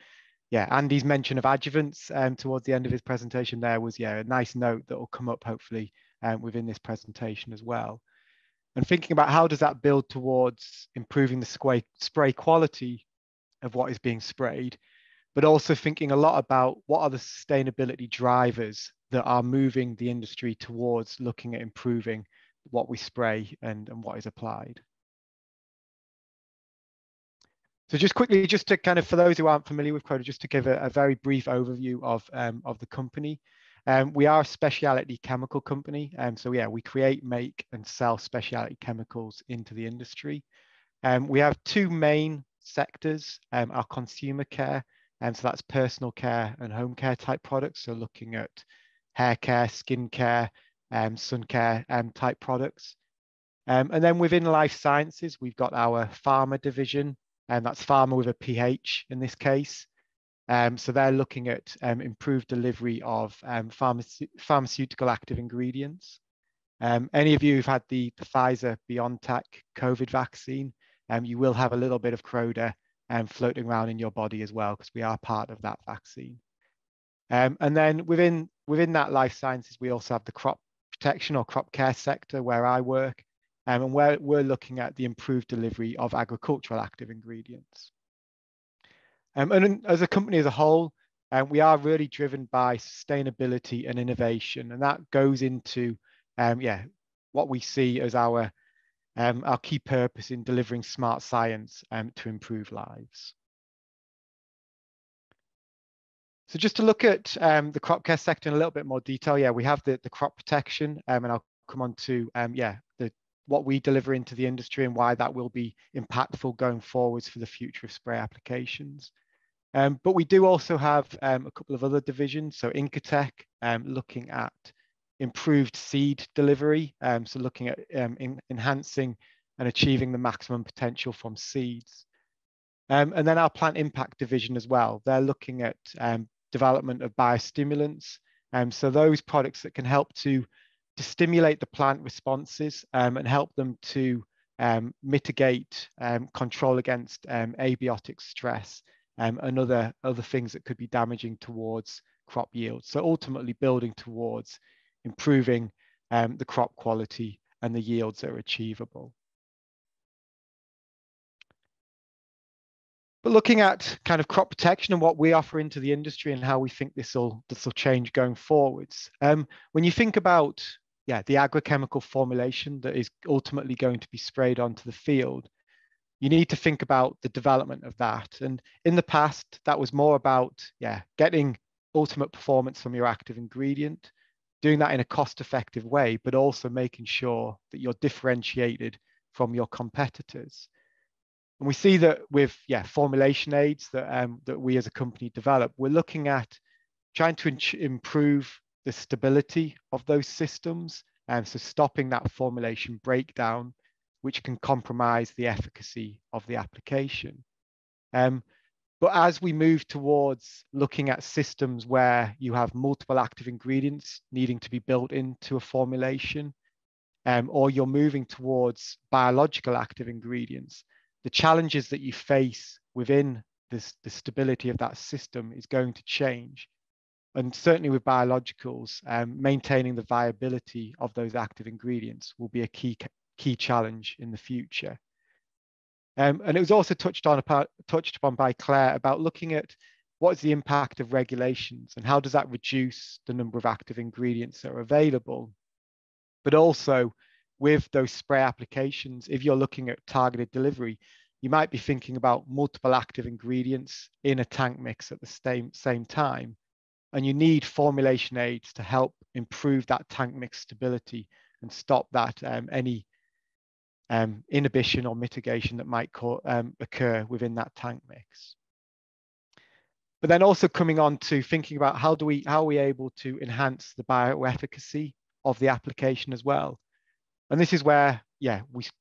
yeah, Andy's mention of adjuvants towards the end of his presentation there was, yeah, a nice note that will come up hopefully within this presentation as well. And thinking about how does that build towards improving the spray quality of what is being sprayed, but also thinking a lot about what are the sustainability drivers that are moving the industry towards looking at improving what we spray and what is applied. So just quickly, just to kind of, for those who aren't familiar with Croda, just to give a very brief overview of the company. We are a specialty chemical company. So yeah, we create, make and sell specialty chemicals into the industry. We have two main sectors, our consumer care. So that's personal care and home care type products. So looking at hair care, skin care, sun care type products. And then within life sciences, we've got our pharma division, and that's pharma with a PH in this case. So they're looking at improved delivery of pharmaceutical active ingredients. Any of you who've had the Pfizer-BioNTech COVID vaccine, you will have a little bit of Croda floating around in your body as well, because we are part of that vaccine. And then within that life sciences, we also have the crop protection or crop care sector where I work, and where we're looking at the improved delivery of agricultural active ingredients. And as a company as a whole, we are really driven by sustainability and innovation, and that goes into what we see as our key purpose in delivering smart science to improve lives. So just to look at the crop care sector in a little bit more detail, we have the crop protection, and I'll come on to what we deliver into the industry and why that will be impactful going forwards for the future of spray applications. But we do also have a couple of other divisions, so Incotech, looking at improved seed delivery, so looking at enhancing and achieving the maximum potential from seeds. And then our Plant Impact division as well, they're looking at development of biostimulants, so those products that can help to stimulate the plant responses and help them to mitigate control against abiotic stress and other things that could be damaging towards crop yield. So ultimately building towards improving the crop quality and the yields that are achievable. But looking at kind of crop protection and what we offer into the industry and how we think this will change going forwards. When you think about the agrochemical formulation that is ultimately going to be sprayed onto the field, you need to think about the development of that. And in the past, that was more about getting ultimate performance from your active ingredient, doing that in a cost-effective way, but also making sure that you're differentiated from your competitors. And we see that with formulation aids that, that we as a company develop, we're looking at trying to improve the stability of those systems. And so stopping that formulation breakdown, which can compromise the efficacy of the application. But as we move towards looking at systems where you have multiple active ingredients needing to be built into a formulation, or you're moving towards biological active ingredients, the challenges that you face within this, the stability of that system is going to change. And certainly with biologicals, maintaining the viability of those active ingredients will be a key challenge in the future. And it was also touched upon by Claire about looking at what is the impact of regulations and how does that reduce the number of active ingredients that are available, but also with those spray applications, if you're looking at targeted delivery, you might be thinking about multiple active ingredients in a tank mix at the same time. And you need formulation aids to help improve that tank mix stability and stop that any inhibition or mitigation that might occur within that tank mix. But then also coming on to thinking about how are we able to enhance the bioefficacy of the application as well. And this is where,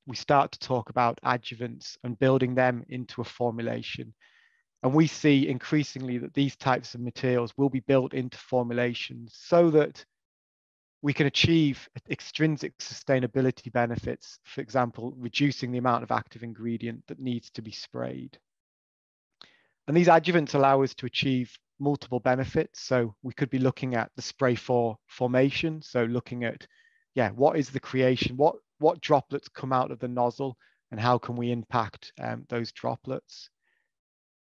we start to talk about adjuvants and building them into a formulation. And we see increasingly that these types of materials will be built into formulations so that we can achieve extrinsic sustainability benefits, for example, reducing the amount of active ingredient that needs to be sprayed. And these adjuvants allow us to achieve multiple benefits. So we could be looking at the spray formation, so looking at what is the creation? What droplets come out of the nozzle and how can we impact those droplets?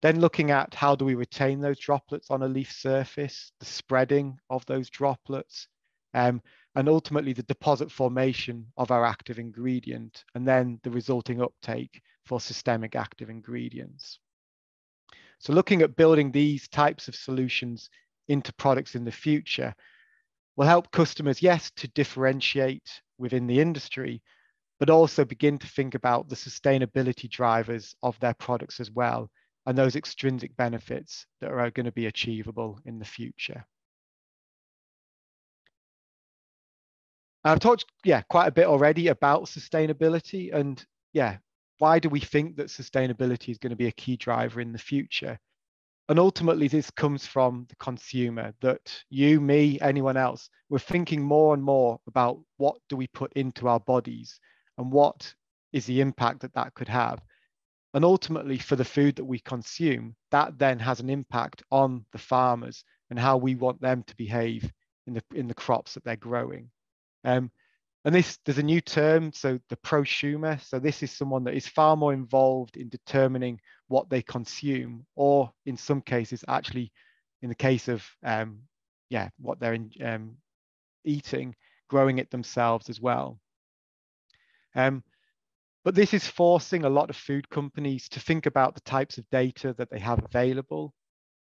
Then looking at how do we retain those droplets on a leaf surface, the spreading of those droplets, and ultimately the deposit formation of our active ingredient and then the resulting uptake for systemic active ingredients. So looking at building these types of solutions into products in the future will help customers, yes, to differentiate within the industry, but also begin to think about the sustainability drivers of their products as well, and those extrinsic benefits that are going to be achievable in the future. I've talked quite a bit already about sustainability and why do we think that sustainability is going to be a key driver in the future? And ultimately, this comes from the consumer, that you, me, anyone else, we're thinking more and more about what do we put into our bodies and what is the impact that that could have. And ultimately, for the food that we consume, that then has an impact on the farmers and how we want them to behave in the crops that they're growing. And this, there's a new term, so the prosumer. So this is someone that is far more involved in determining what they consume, or in some cases, actually, in the case of, what they're eating, growing it themselves as well. But this is forcing a lot of food companies to think about the types of data that they have available,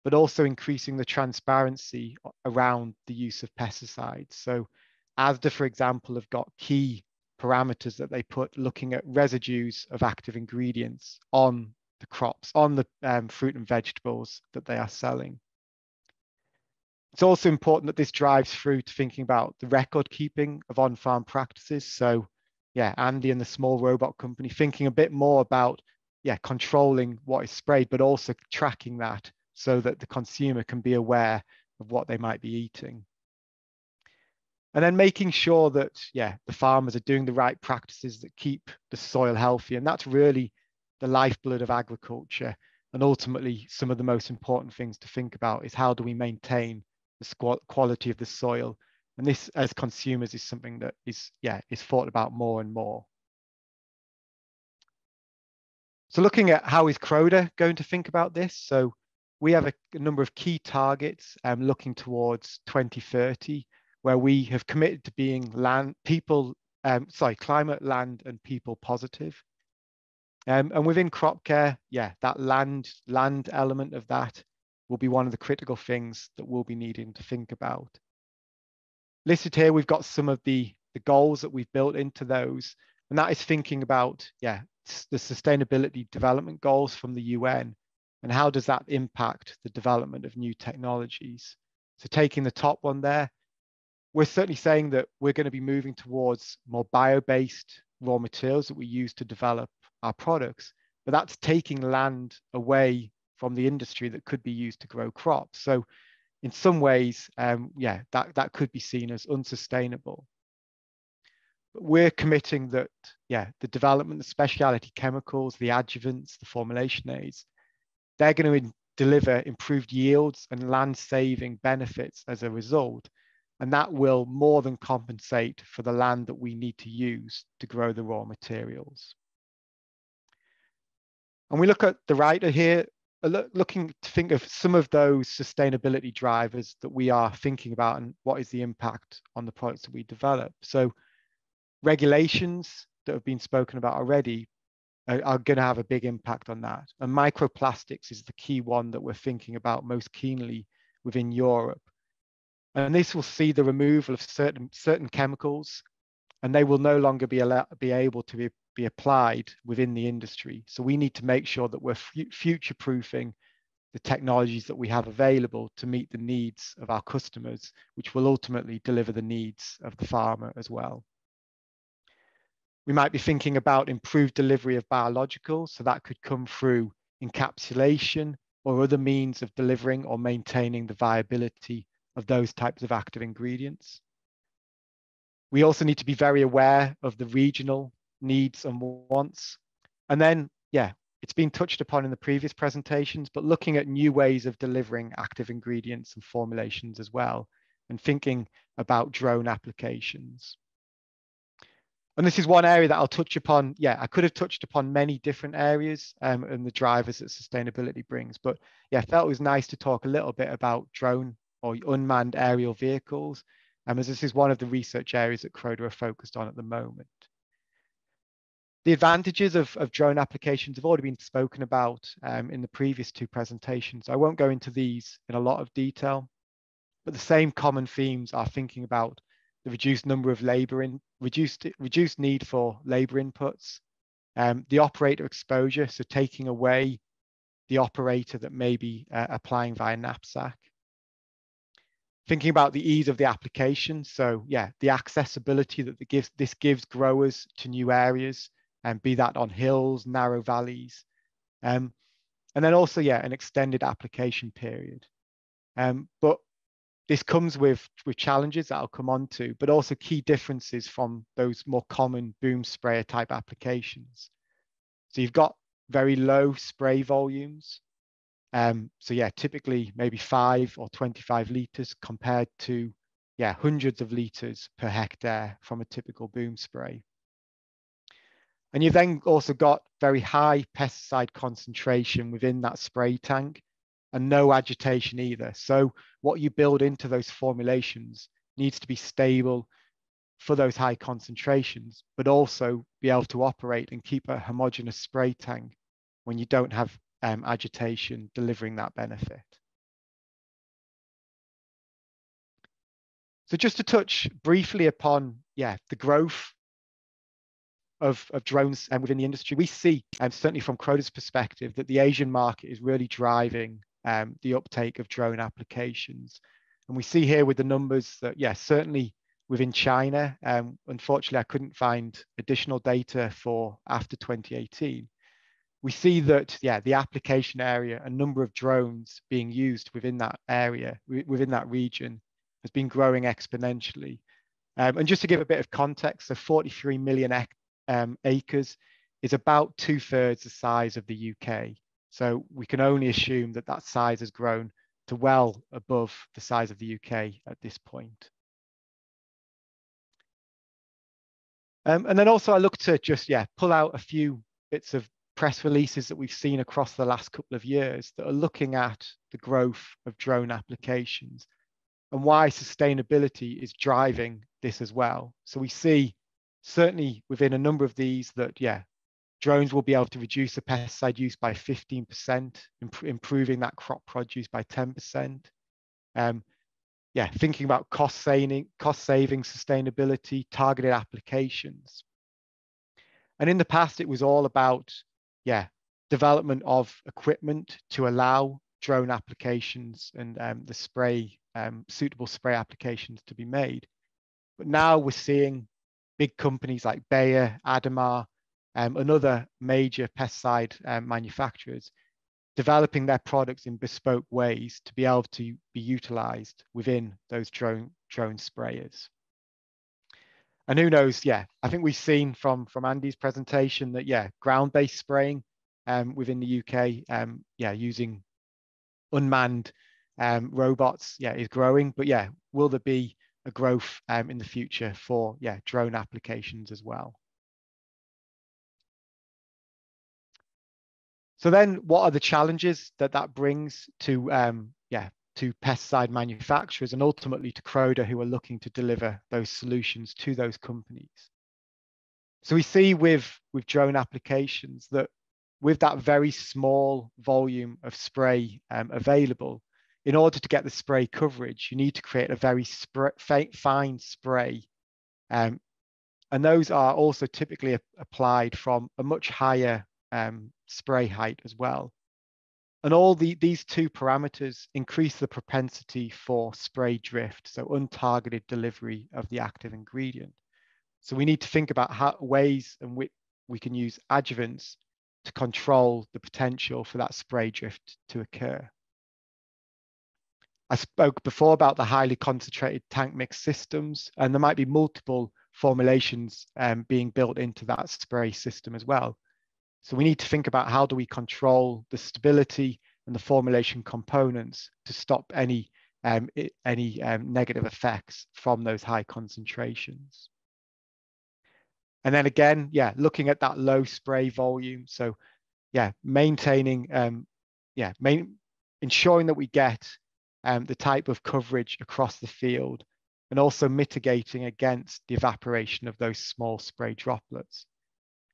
but also increasing the transparency around the use of pesticides. So Asda, for example, have got key parameters that they put looking at residues of active ingredients on the crops, on the fruit and vegetables that they are selling. It's also important that this drives through to thinking about the record keeping of on-farm practices. So yeah, Andy and the Small Robot Company thinking a bit more about, controlling what is sprayed, but also tracking that so that the consumer can be aware of what they might be eating. And then making sure that, the farmers are doing the right practices that keep the soil healthy. And that's really the lifeblood of agriculture. And ultimately, some of the most important things to think about is how do we maintain the quality of the soil? And this, as consumers, is something that is thought about more and more. So looking at how is Croda going to think about this? So we have a number of key targets looking towards 2030, where we have committed to being climate, land and people positive. And within crop care, that land element of that will be one of the critical things that we'll be needing to think about. Listed here, we've got some of the goals that we've built into those, and that is thinking about, the sustainability development goals from the UN, and how does that impact the development of new technologies? So taking the top one there, we're certainly saying that we're going to be moving towards more bio-based raw materials that we use to develop our products, but that's taking land away from the industry that could be used to grow crops. So in some ways, that could be seen as unsustainable. But we're committing that, the development, the specialty chemicals, the adjuvants, the formulation aids, they're going to deliver improved yields and land saving benefits as a result. And that will more than compensate for the land that we need to use to grow the raw materials. And we look at the writer here, looking to think of some of those sustainability drivers that we are thinking about and what is the impact on the products that we develop. So regulations that have been spoken about already are going to have a big impact on that. And microplastics is the key one that we're thinking about most keenly within Europe. And this will see the removal of certain chemicals, and they will no longer be able to be applied within the industry. So we need to make sure that we're future-proofing the technologies that we have available to meet the needs of our customers, which will ultimately deliver the needs of the farmer as well. We might be thinking about improved delivery of biologicals, so that could come through encapsulation or other means of delivering or maintaining the viability of those types of active ingredients. We also need to be very aware of the regional needs and wants. And then, it's been touched upon in the previous presentations, but looking at new ways of delivering active ingredients and formulations as well, and thinking about drone applications. And this is one area that I'll touch upon. I could have touched upon many different areas and the drivers that sustainability brings, but I felt it was nice to talk a little bit about drone or unmanned aerial vehicles, as this is one of the research areas that Croda are focused on at the moment. The advantages of drone applications have already been spoken about in the previous two presentations. I won't go into these in a lot of detail, but the same common themes are thinking about the reduced number of reduced need for labor inputs, the operator exposure, so taking away the operator that may be applying via knapsack. Thinking about the ease of the application. So the accessibility that this gives growers to new areas, and be that on hills, narrow valleys. And then also, an extended application period. But this comes with challenges that I'll come on to, but also key differences from those more common boom sprayer type applications. So you've got very low spray volumes. Typically maybe 5 or 25 litres compared to yeah, hundreds of litres per hectare from a typical boom spray. And you've then also got very high pesticide concentration within that spray tank and no agitation either. So what you build into those formulations needs to be stable for those high concentrations, but also be able to operate and keep a homogeneous spray tank when you don't have agitation delivering that benefit. So just to touch briefly upon, the growth of drones and within the industry, we see, certainly from Croda's perspective, that the Asian market is really driving the uptake of drone applications. And we see here with the numbers that, certainly within China, unfortunately, I couldn't find additional data for after 2018. We see that, the application area, a number of drones being used within that area, within that region, has been growing exponentially. And just to give a bit of context, so 43 million acres is about 2/3 the size of the UK. So we can only assume that that size has grown to well above the size of the UK at this point. And then also I look to just, pull out a few bits of press releases that we've seen across the last couple of years that are looking at the growth of drone applications and why sustainability is driving this as well. So we see certainly within a number of these that, drones will be able to reduce the pesticide use by 15%, improving that crop produce by 10%. Thinking about cost saving, sustainability, targeted applications. And in the past, it was all about, development of equipment to allow drone applications and the suitable spray applications to be made. But now we're seeing big companies like Bayer, Adama, and other major pesticide manufacturers developing their products in bespoke ways to be able to be utilized within those drone sprayers. And who knows, I think we've seen from Andy's presentation that, ground-based spraying within the UK, using unmanned robots, is growing. But will there be a growth in the future for, drone applications as well? So then what are the challenges that brings to pesticide manufacturers and ultimately to Croda, who are looking to deliver those solutions to those companies? So we see with drone applications that with that very small volume of spray available, in order to get the spray coverage, you need to create a very fine spray. And those are also typically applied from a much higher spray height as well. And all these two parameters increase the propensity for spray drift, so untargeted delivery of the active ingredient. So we need to think about ways in which we can use adjuvants to control the potential for that spray drift to occur. I spoke before about the highly concentrated tank mix systems, and there might be multiple formulations being built into that spray system as well. So we need to think about how do we control the stability and the formulation components to stop any negative effects from those high concentrations. And then again, looking at that low spray volume. So maintaining, ensuring that we get the type of coverage across the field, and also mitigating against the evaporation of those small spray droplets.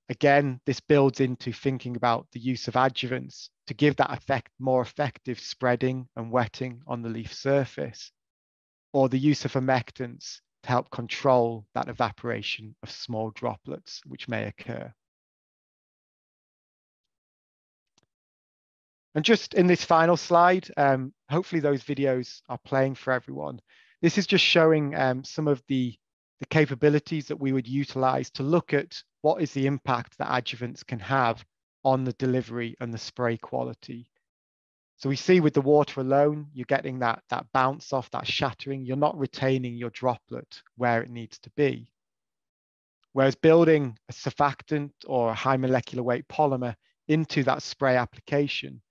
Again, this builds into thinking about the use of adjuvants to give that more effective spreading and wetting on the leaf surface, or the use of humectants to help control that evaporation of small droplets which may occur. And just in this final slide, hopefully those videos are playing for everyone. This is just showing some of the capabilities that we would utilize to look at what is the impact that adjuvants can have on the delivery and the spray quality. So we see with the water alone, you're getting that bounce off, that shattering, you're not retaining your droplet where it needs to be. Whereas building a surfactant or a high molecular weight polymer into that spray application,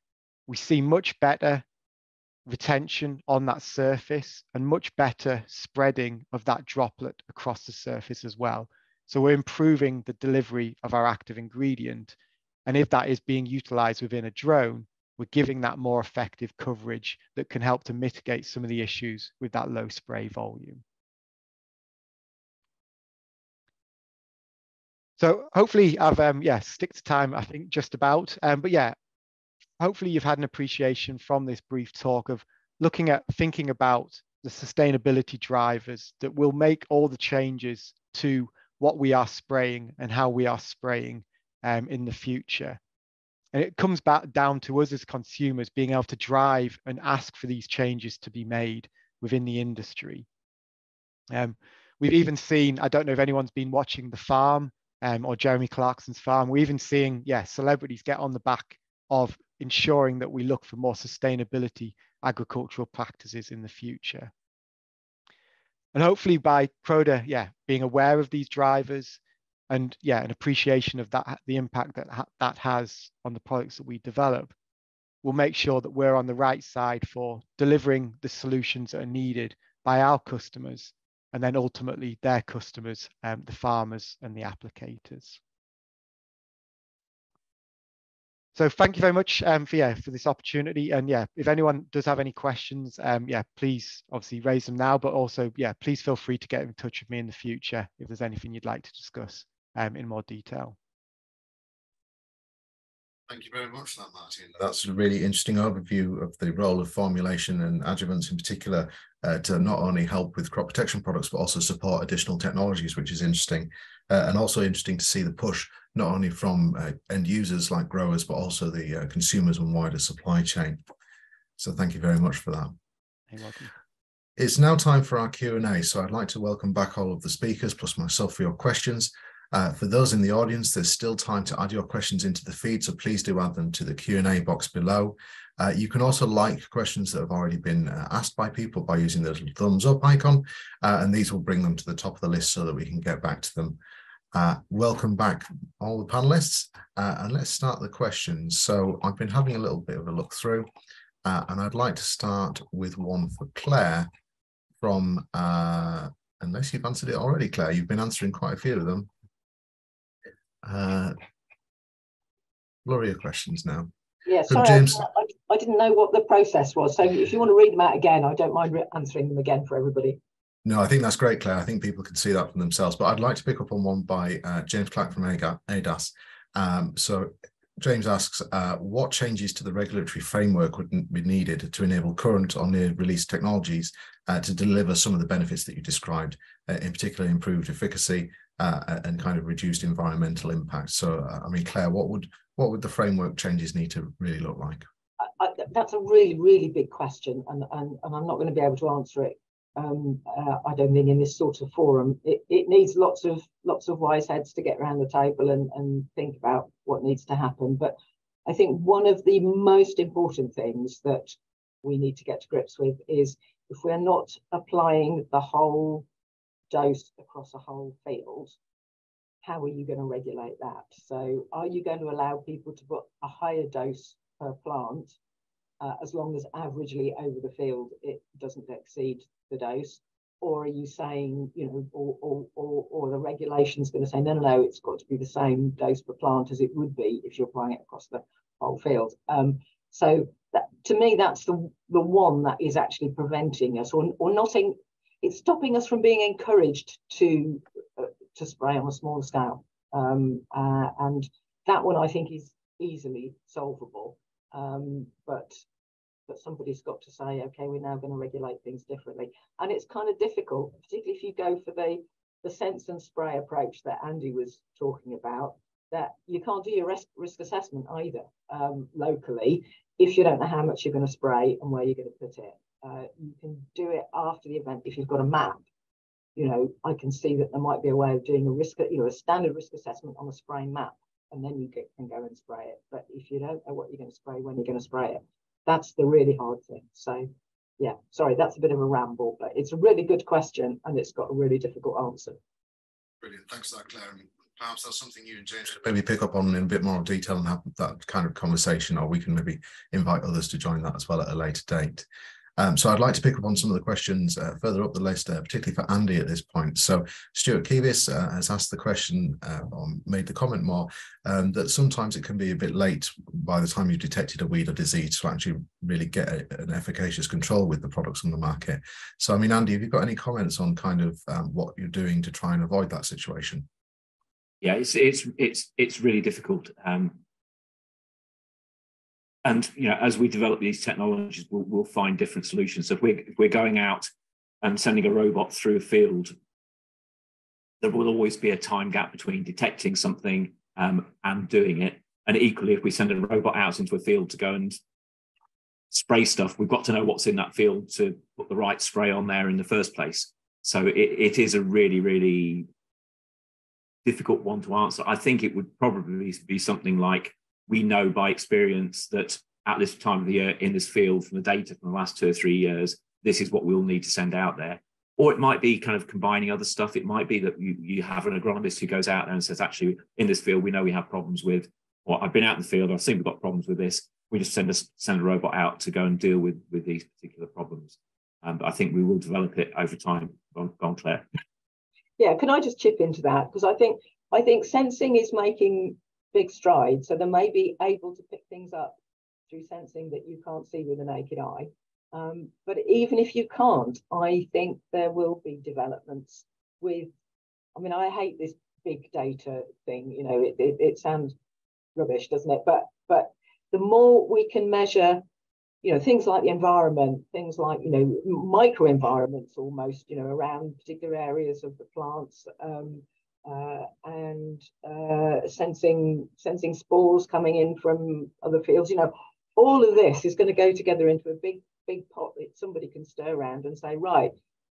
we see much better retention on that surface and much better spreading of that droplet across the surface as well. So we're improving the delivery of our active ingredient. And if that is being utilized within a drone, we're giving that more effective coverage that can help to mitigate some of the issues with that low spray volume. So hopefully I've, stick to time, I think, just about. But yeah, hopefully you've had an appreciation from this brief talk of looking at thinking about the sustainability drivers that will make all the changes to what we are spraying and how we are spraying in the future. And it comes back down to us as consumers being able to drive and ask for these changes to be made within the industry. We've even seen, I don't know if anyone's been watching The Farm or Jeremy Clarkson's Farm, we're even seeing, celebrities get on the back of ensuring that we look for more sustainability agricultural practices in the future. And hopefully by Croda, being aware of these drivers and an appreciation of that, the impact that that has on the products that we develop, we'll make sure that we're on the right side for delivering the solutions that are needed by our customers and then ultimately their customers, the farmers and the applicators. So thank you very much for this opportunity. And if anyone does have any questions, please obviously raise them now, but also, please feel free to get in touch with me in the future if there's anything you'd like to discuss in more detail. Thank you very much for that, Martin. That's a really interesting overview of the role of formulation and adjuvants in particular to not only help with crop protection products, but also support additional technologies, which is interesting. And also interesting to see the push, not only from end users like growers, but also the consumers and wider supply chain. So thank you very much for that. You're welcome. It's now time for our Q&A. So I'd like to welcome back all of the speakers, plus myself, for your questions. For those in the audience, there's still time to add your questions into the feed, so please do add them to the Q&A box below. You can also like questions that have already been asked by people by using the little thumbs up icon, and these will bring them to the top of the list so that we can get back to them. Welcome back, all the panelists, and let's start the questions. So I've been having a little bit of a look through, and I'd like to start with one for Claire from, unless you've answered it already, Claire, you've been answering quite a few of them. Flurry of questions now. Yeah, sorry, James... I didn't know what the process was, so if you want to read them out again, I don't mind answering them again for everybody. No, I think that's great, Claire. I think people can see that for themselves, but I'd like to pick up on one by James Clark from ADAS. So James asks, what changes to the regulatory framework would be needed to enable current or near release technologies to deliver some of the benefits that you described, in particular improved efficacy and kind of reduced environmental impact? So, I mean, Claire, what would the framework changes need to really look like? That's a really, really big question, and I'm not going to be able to answer it. I don't think in this sort of forum. It needs lots of wise heads to get around the table and think about what needs to happen. But I think one of the most important things that we need to get to grips with is if we're not applying the whole dose across a whole field, how are you going to regulate that? So are you going to allow people to put a higher dose per plant as long as averagely over the field it doesn't exceed the dose, or are you saying, you know, or the regulation's going to say no, it's got to be the same dose per plant as it would be if you're applying it across the whole field? So that, to me, that's the one that is actually preventing us, or not in, it's stopping us from being encouraged to spray on a smaller scale, and that one I think is easily solvable. But somebody's got to say, okay, we're now going to regulate things differently. And it's kind of difficult, particularly if you go for the sense and spray approach that Andy was talking about, that you can't do your risk assessment either locally if you don't know how much you're going to spray and where you're going to put it. You can do it after the event if you've got a map. You know, I can see that there might be a way of doing a risk, you know, a standard risk assessment on a spray map, and then you can go and spray it. But if you don't know what you're going to spray, when you're going to spray it, that's the really hard thing. So, yeah, sorry, that's a bit of a ramble, but it's a really good question and it's got a really difficult answer. Brilliant. Thanks for that, Claire. Perhaps that's something you and James could maybe pick up on in a bit more detail and have that kind of conversation, or we can maybe invite others to join that as well at a later date. So I'd like to pick up on some of the questions further up the list, particularly for Andy at this point. So Stuart Keevis has asked the question, or made the comment more, that sometimes it can be a bit late by the time you've detected a weed or disease to actually really get an efficacious control with the products on the market. So, I mean, Andy, have you got any comments on kind of what you're doing to try and avoid that situation? Yeah, it's really difficult. And you know, as we develop these technologies, we'll find different solutions. So if we're going out and sending a robot through a field, there will always be a time gap between detecting something and doing it. And equally, if we send a robot out into a field to go and spray stuff, we've got to know what's in that field to put the right spray on there in the first place. So it is a really, really difficult one to answer. I think it would probably be something like, we know by experience that at this time of the year in this field, from the data from the last 2 or 3 years, this is what we'll need to send out there. Or it might be kind of combining other stuff. It might be that you have an agronomist who goes out there and says, actually, in this field, we know we have problems with, or I've been out in the field, I've seen we've got problems with this. We just send a robot out to go and deal with these particular problems. But I think we will develop it over time. Go on, Claire. Yeah, can I just chip into that? Because I think sensing is making big strides, so they may be able to pick things up through sensing that you can't see with the naked eye. But even if you can't, I think there will be developments with, I mean, I hate this big data thing, you know, it sounds rubbish, doesn't it? But the more we can measure, you know, things like the environment, things like, you know, microenvironments almost, you know, around particular areas of the plants, and sensing spores coming in from other fields, you know, all of this is going to go together into a big pot that somebody can stir around and say, right,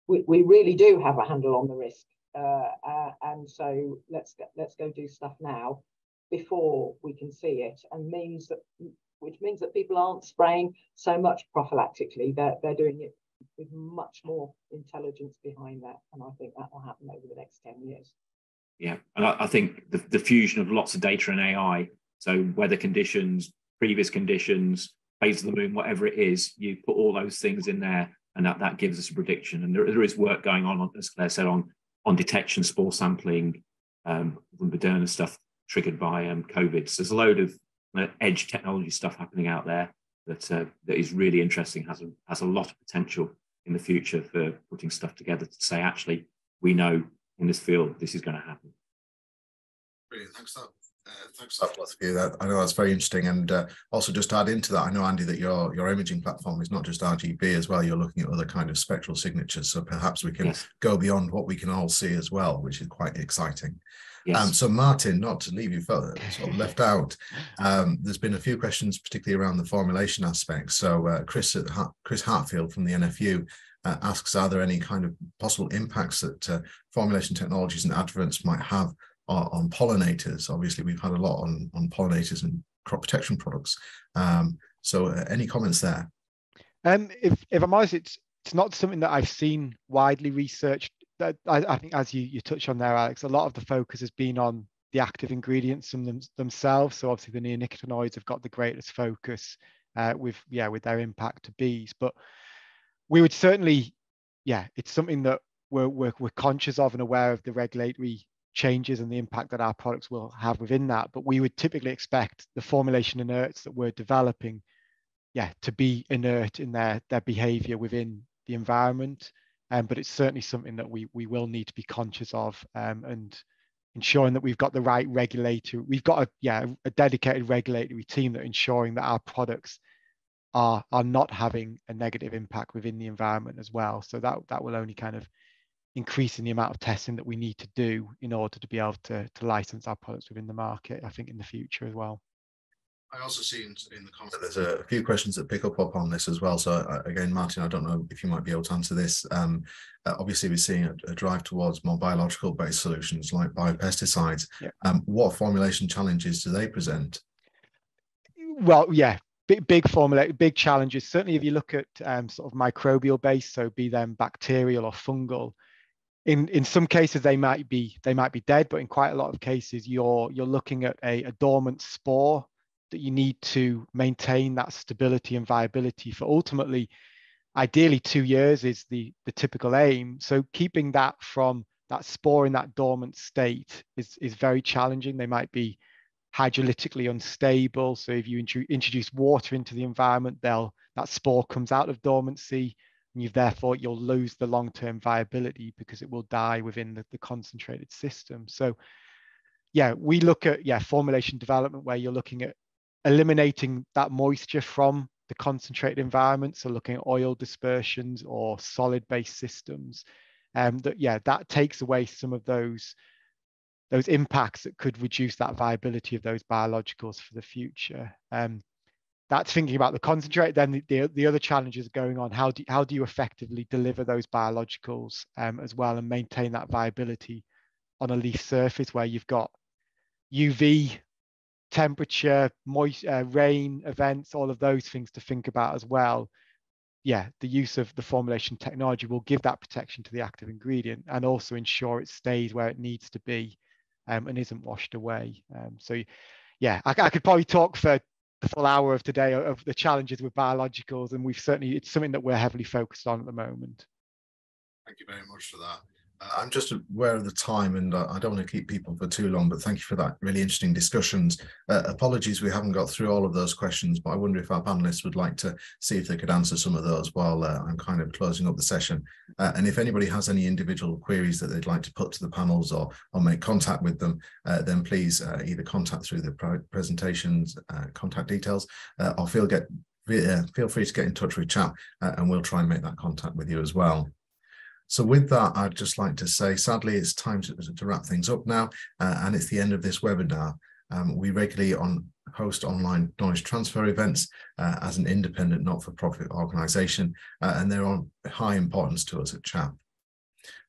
we really do have a handle on the risk, and so let's go do stuff now before we can see it, and which means that people aren't spraying so much prophylactically. They're doing it with much more intelligence behind that, and I think that will happen over the next 10 years. Yeah, and I think the fusion of lots of data and AI, so weather conditions, previous conditions, phase of the moon, whatever it is, you put all those things in there, and that gives us a prediction. And there is work going on, as Claire said, on detection, spore sampling, Moderna stuff triggered by COVID. So there's a load of edge technology stuff happening out there that is really interesting, has a lot of potential in the future for putting stuff together to say, actually, we know in this field, this is going to happen. Brilliant. Thanks, thanks for both of you. I know that's very interesting. And also just to add into that, I know, Andy, that your imaging platform is not just RGB as well. You're looking at other kind of spectral signatures. So perhaps we can go beyond what we can all see as well, which is quite exciting. Yes. So Martin, not to leave you further sort of left out, there's been a few questions, particularly around the formulation aspects. So Chris Hartfield from the NFU asks, are there any kind of possible impacts that formulation technologies and adjuvants might have on pollinators? Obviously, we've had a lot on pollinators and crop protection products. So any comments there? If I'm honest, it's not something that I've seen widely researched. I think, as you touched on there, Alex, a lot of the focus has been on the active ingredients and themselves. So obviously, the neonicotinoids have got the greatest focus with their impact to bees, but we would certainly, it's something that we're conscious of and aware of the regulatory changes and the impact that our products will have within that. But we would typically expect the formulation inerts that we're developing, to be inert in their behavior within the environment. But it's certainly something that we will need to be conscious of, and ensuring that we've got the right regulator. We've got a dedicated regulatory team that ensuring that our products are not having a negative impact within the environment as well. So that will only kind of increase in the amount of testing that we need to do in order to be able to license our products within the market, I think, in the future as well. I also see in the comments there's a few questions that pick up on this as well. So again, Martin, I don't know if you might be able to answer this. Obviously, we're seeing a drive towards more biological-based solutions like biopesticides. Yeah. What formulation challenges do they present? Well, big challenges. Certainly, if you look at sort of microbial based, so be them bacterial or fungal, in some cases they might be dead, but in quite a lot of cases you're looking at a dormant spore that you need to maintain that stability and viability for ultimately, ideally 2 years is the typical aim. So keeping that from that spore in that dormant state is very challenging. They might be hydrolytically unstable. So if you introduce water into the environment, that spore comes out of dormancy, and you'll lose the long-term viability because it will die within the concentrated system. So yeah, we look at formulation development where you're looking at eliminating that moisture from the concentrated environment. So looking at oil dispersions or solid-based systems, that takes away some of those impacts that could reduce that viability of those biologicals for the future. That's thinking about the concentrate. Then the other challenges going on, how do you effectively deliver those biologicals as well and maintain that viability on a leaf surface where you've got UV, temperature, rain events, all of those things to think about as well. Yeah, the use of the formulation technology will give that protection to the active ingredient and also ensure it stays where it needs to be and isn't washed away. I could probably talk for the full hour of today of the challenges with biologicals, and it's something that we're heavily focused on at the moment. Thank you very much for that. I'm just aware of the time and I don't want to keep people for too long, but thank you for that really interesting discussions. Apologies we haven't got through all of those questions, but I wonder if our panelists would like to see if they could answer some of those while I'm kind of closing up the session. And if anybody has any individual queries that they'd like to put to the panels or make contact with them, then please either contact through the presentations contact details or feel free to get in touch with CHAP and we'll try and make that contact with you as well. So with that, I'd just like to say, sadly, it's time to wrap things up now, and it's the end of this webinar. We regularly host online knowledge transfer events as an independent, not-for-profit organisation, and they're of high importance to us at CHAP.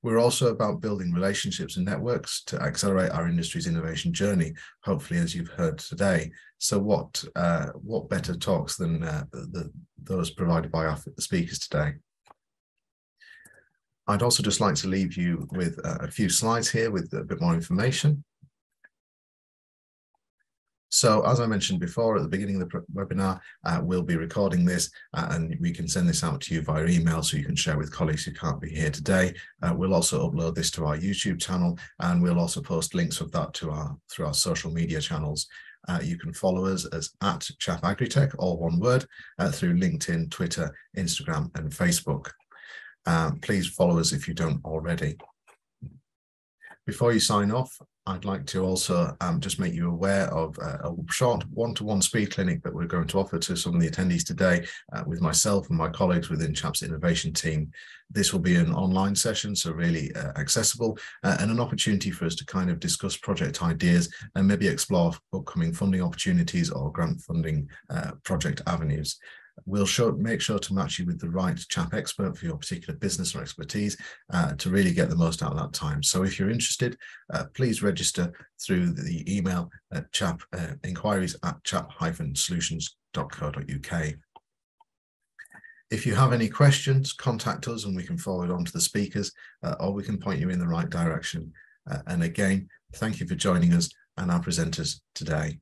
We're also about building relationships and networks to accelerate our industry's innovation journey, hopefully, as you've heard today. So what better talks than those provided by our speakers today? I'd also just like to leave you with a few slides here with a bit more information. So as I mentioned before at the beginning of the webinar, we'll be recording this and we can send this out to you via email so you can share with colleagues who can't be here today. We'll also upload this to our YouTube channel and we'll also post links of that through our social media channels. You can follow us as @ChapAgritech, all one word, through LinkedIn, Twitter, Instagram and Facebook. Please follow us if you don't already. Before you sign off, I'd like to also just make you aware of a short one-to-one speed clinic that we're going to offer to some of the attendees today with myself and my colleagues within CHAP's innovation team. This will be an online session, so really accessible and an opportunity for us to kind of discuss project ideas and maybe explore upcoming funding opportunities or grant funding project avenues. We'll make sure to match you with the right CHAP expert for your particular business or expertise to really get the most out of that time. So if you're interested, please register through the email at CHAP inquiries at chap-solutions.co.uk. If you have any questions, contact us and we can forward on to the speakers or we can point you in the right direction. And again, thank you for joining us and our presenters today.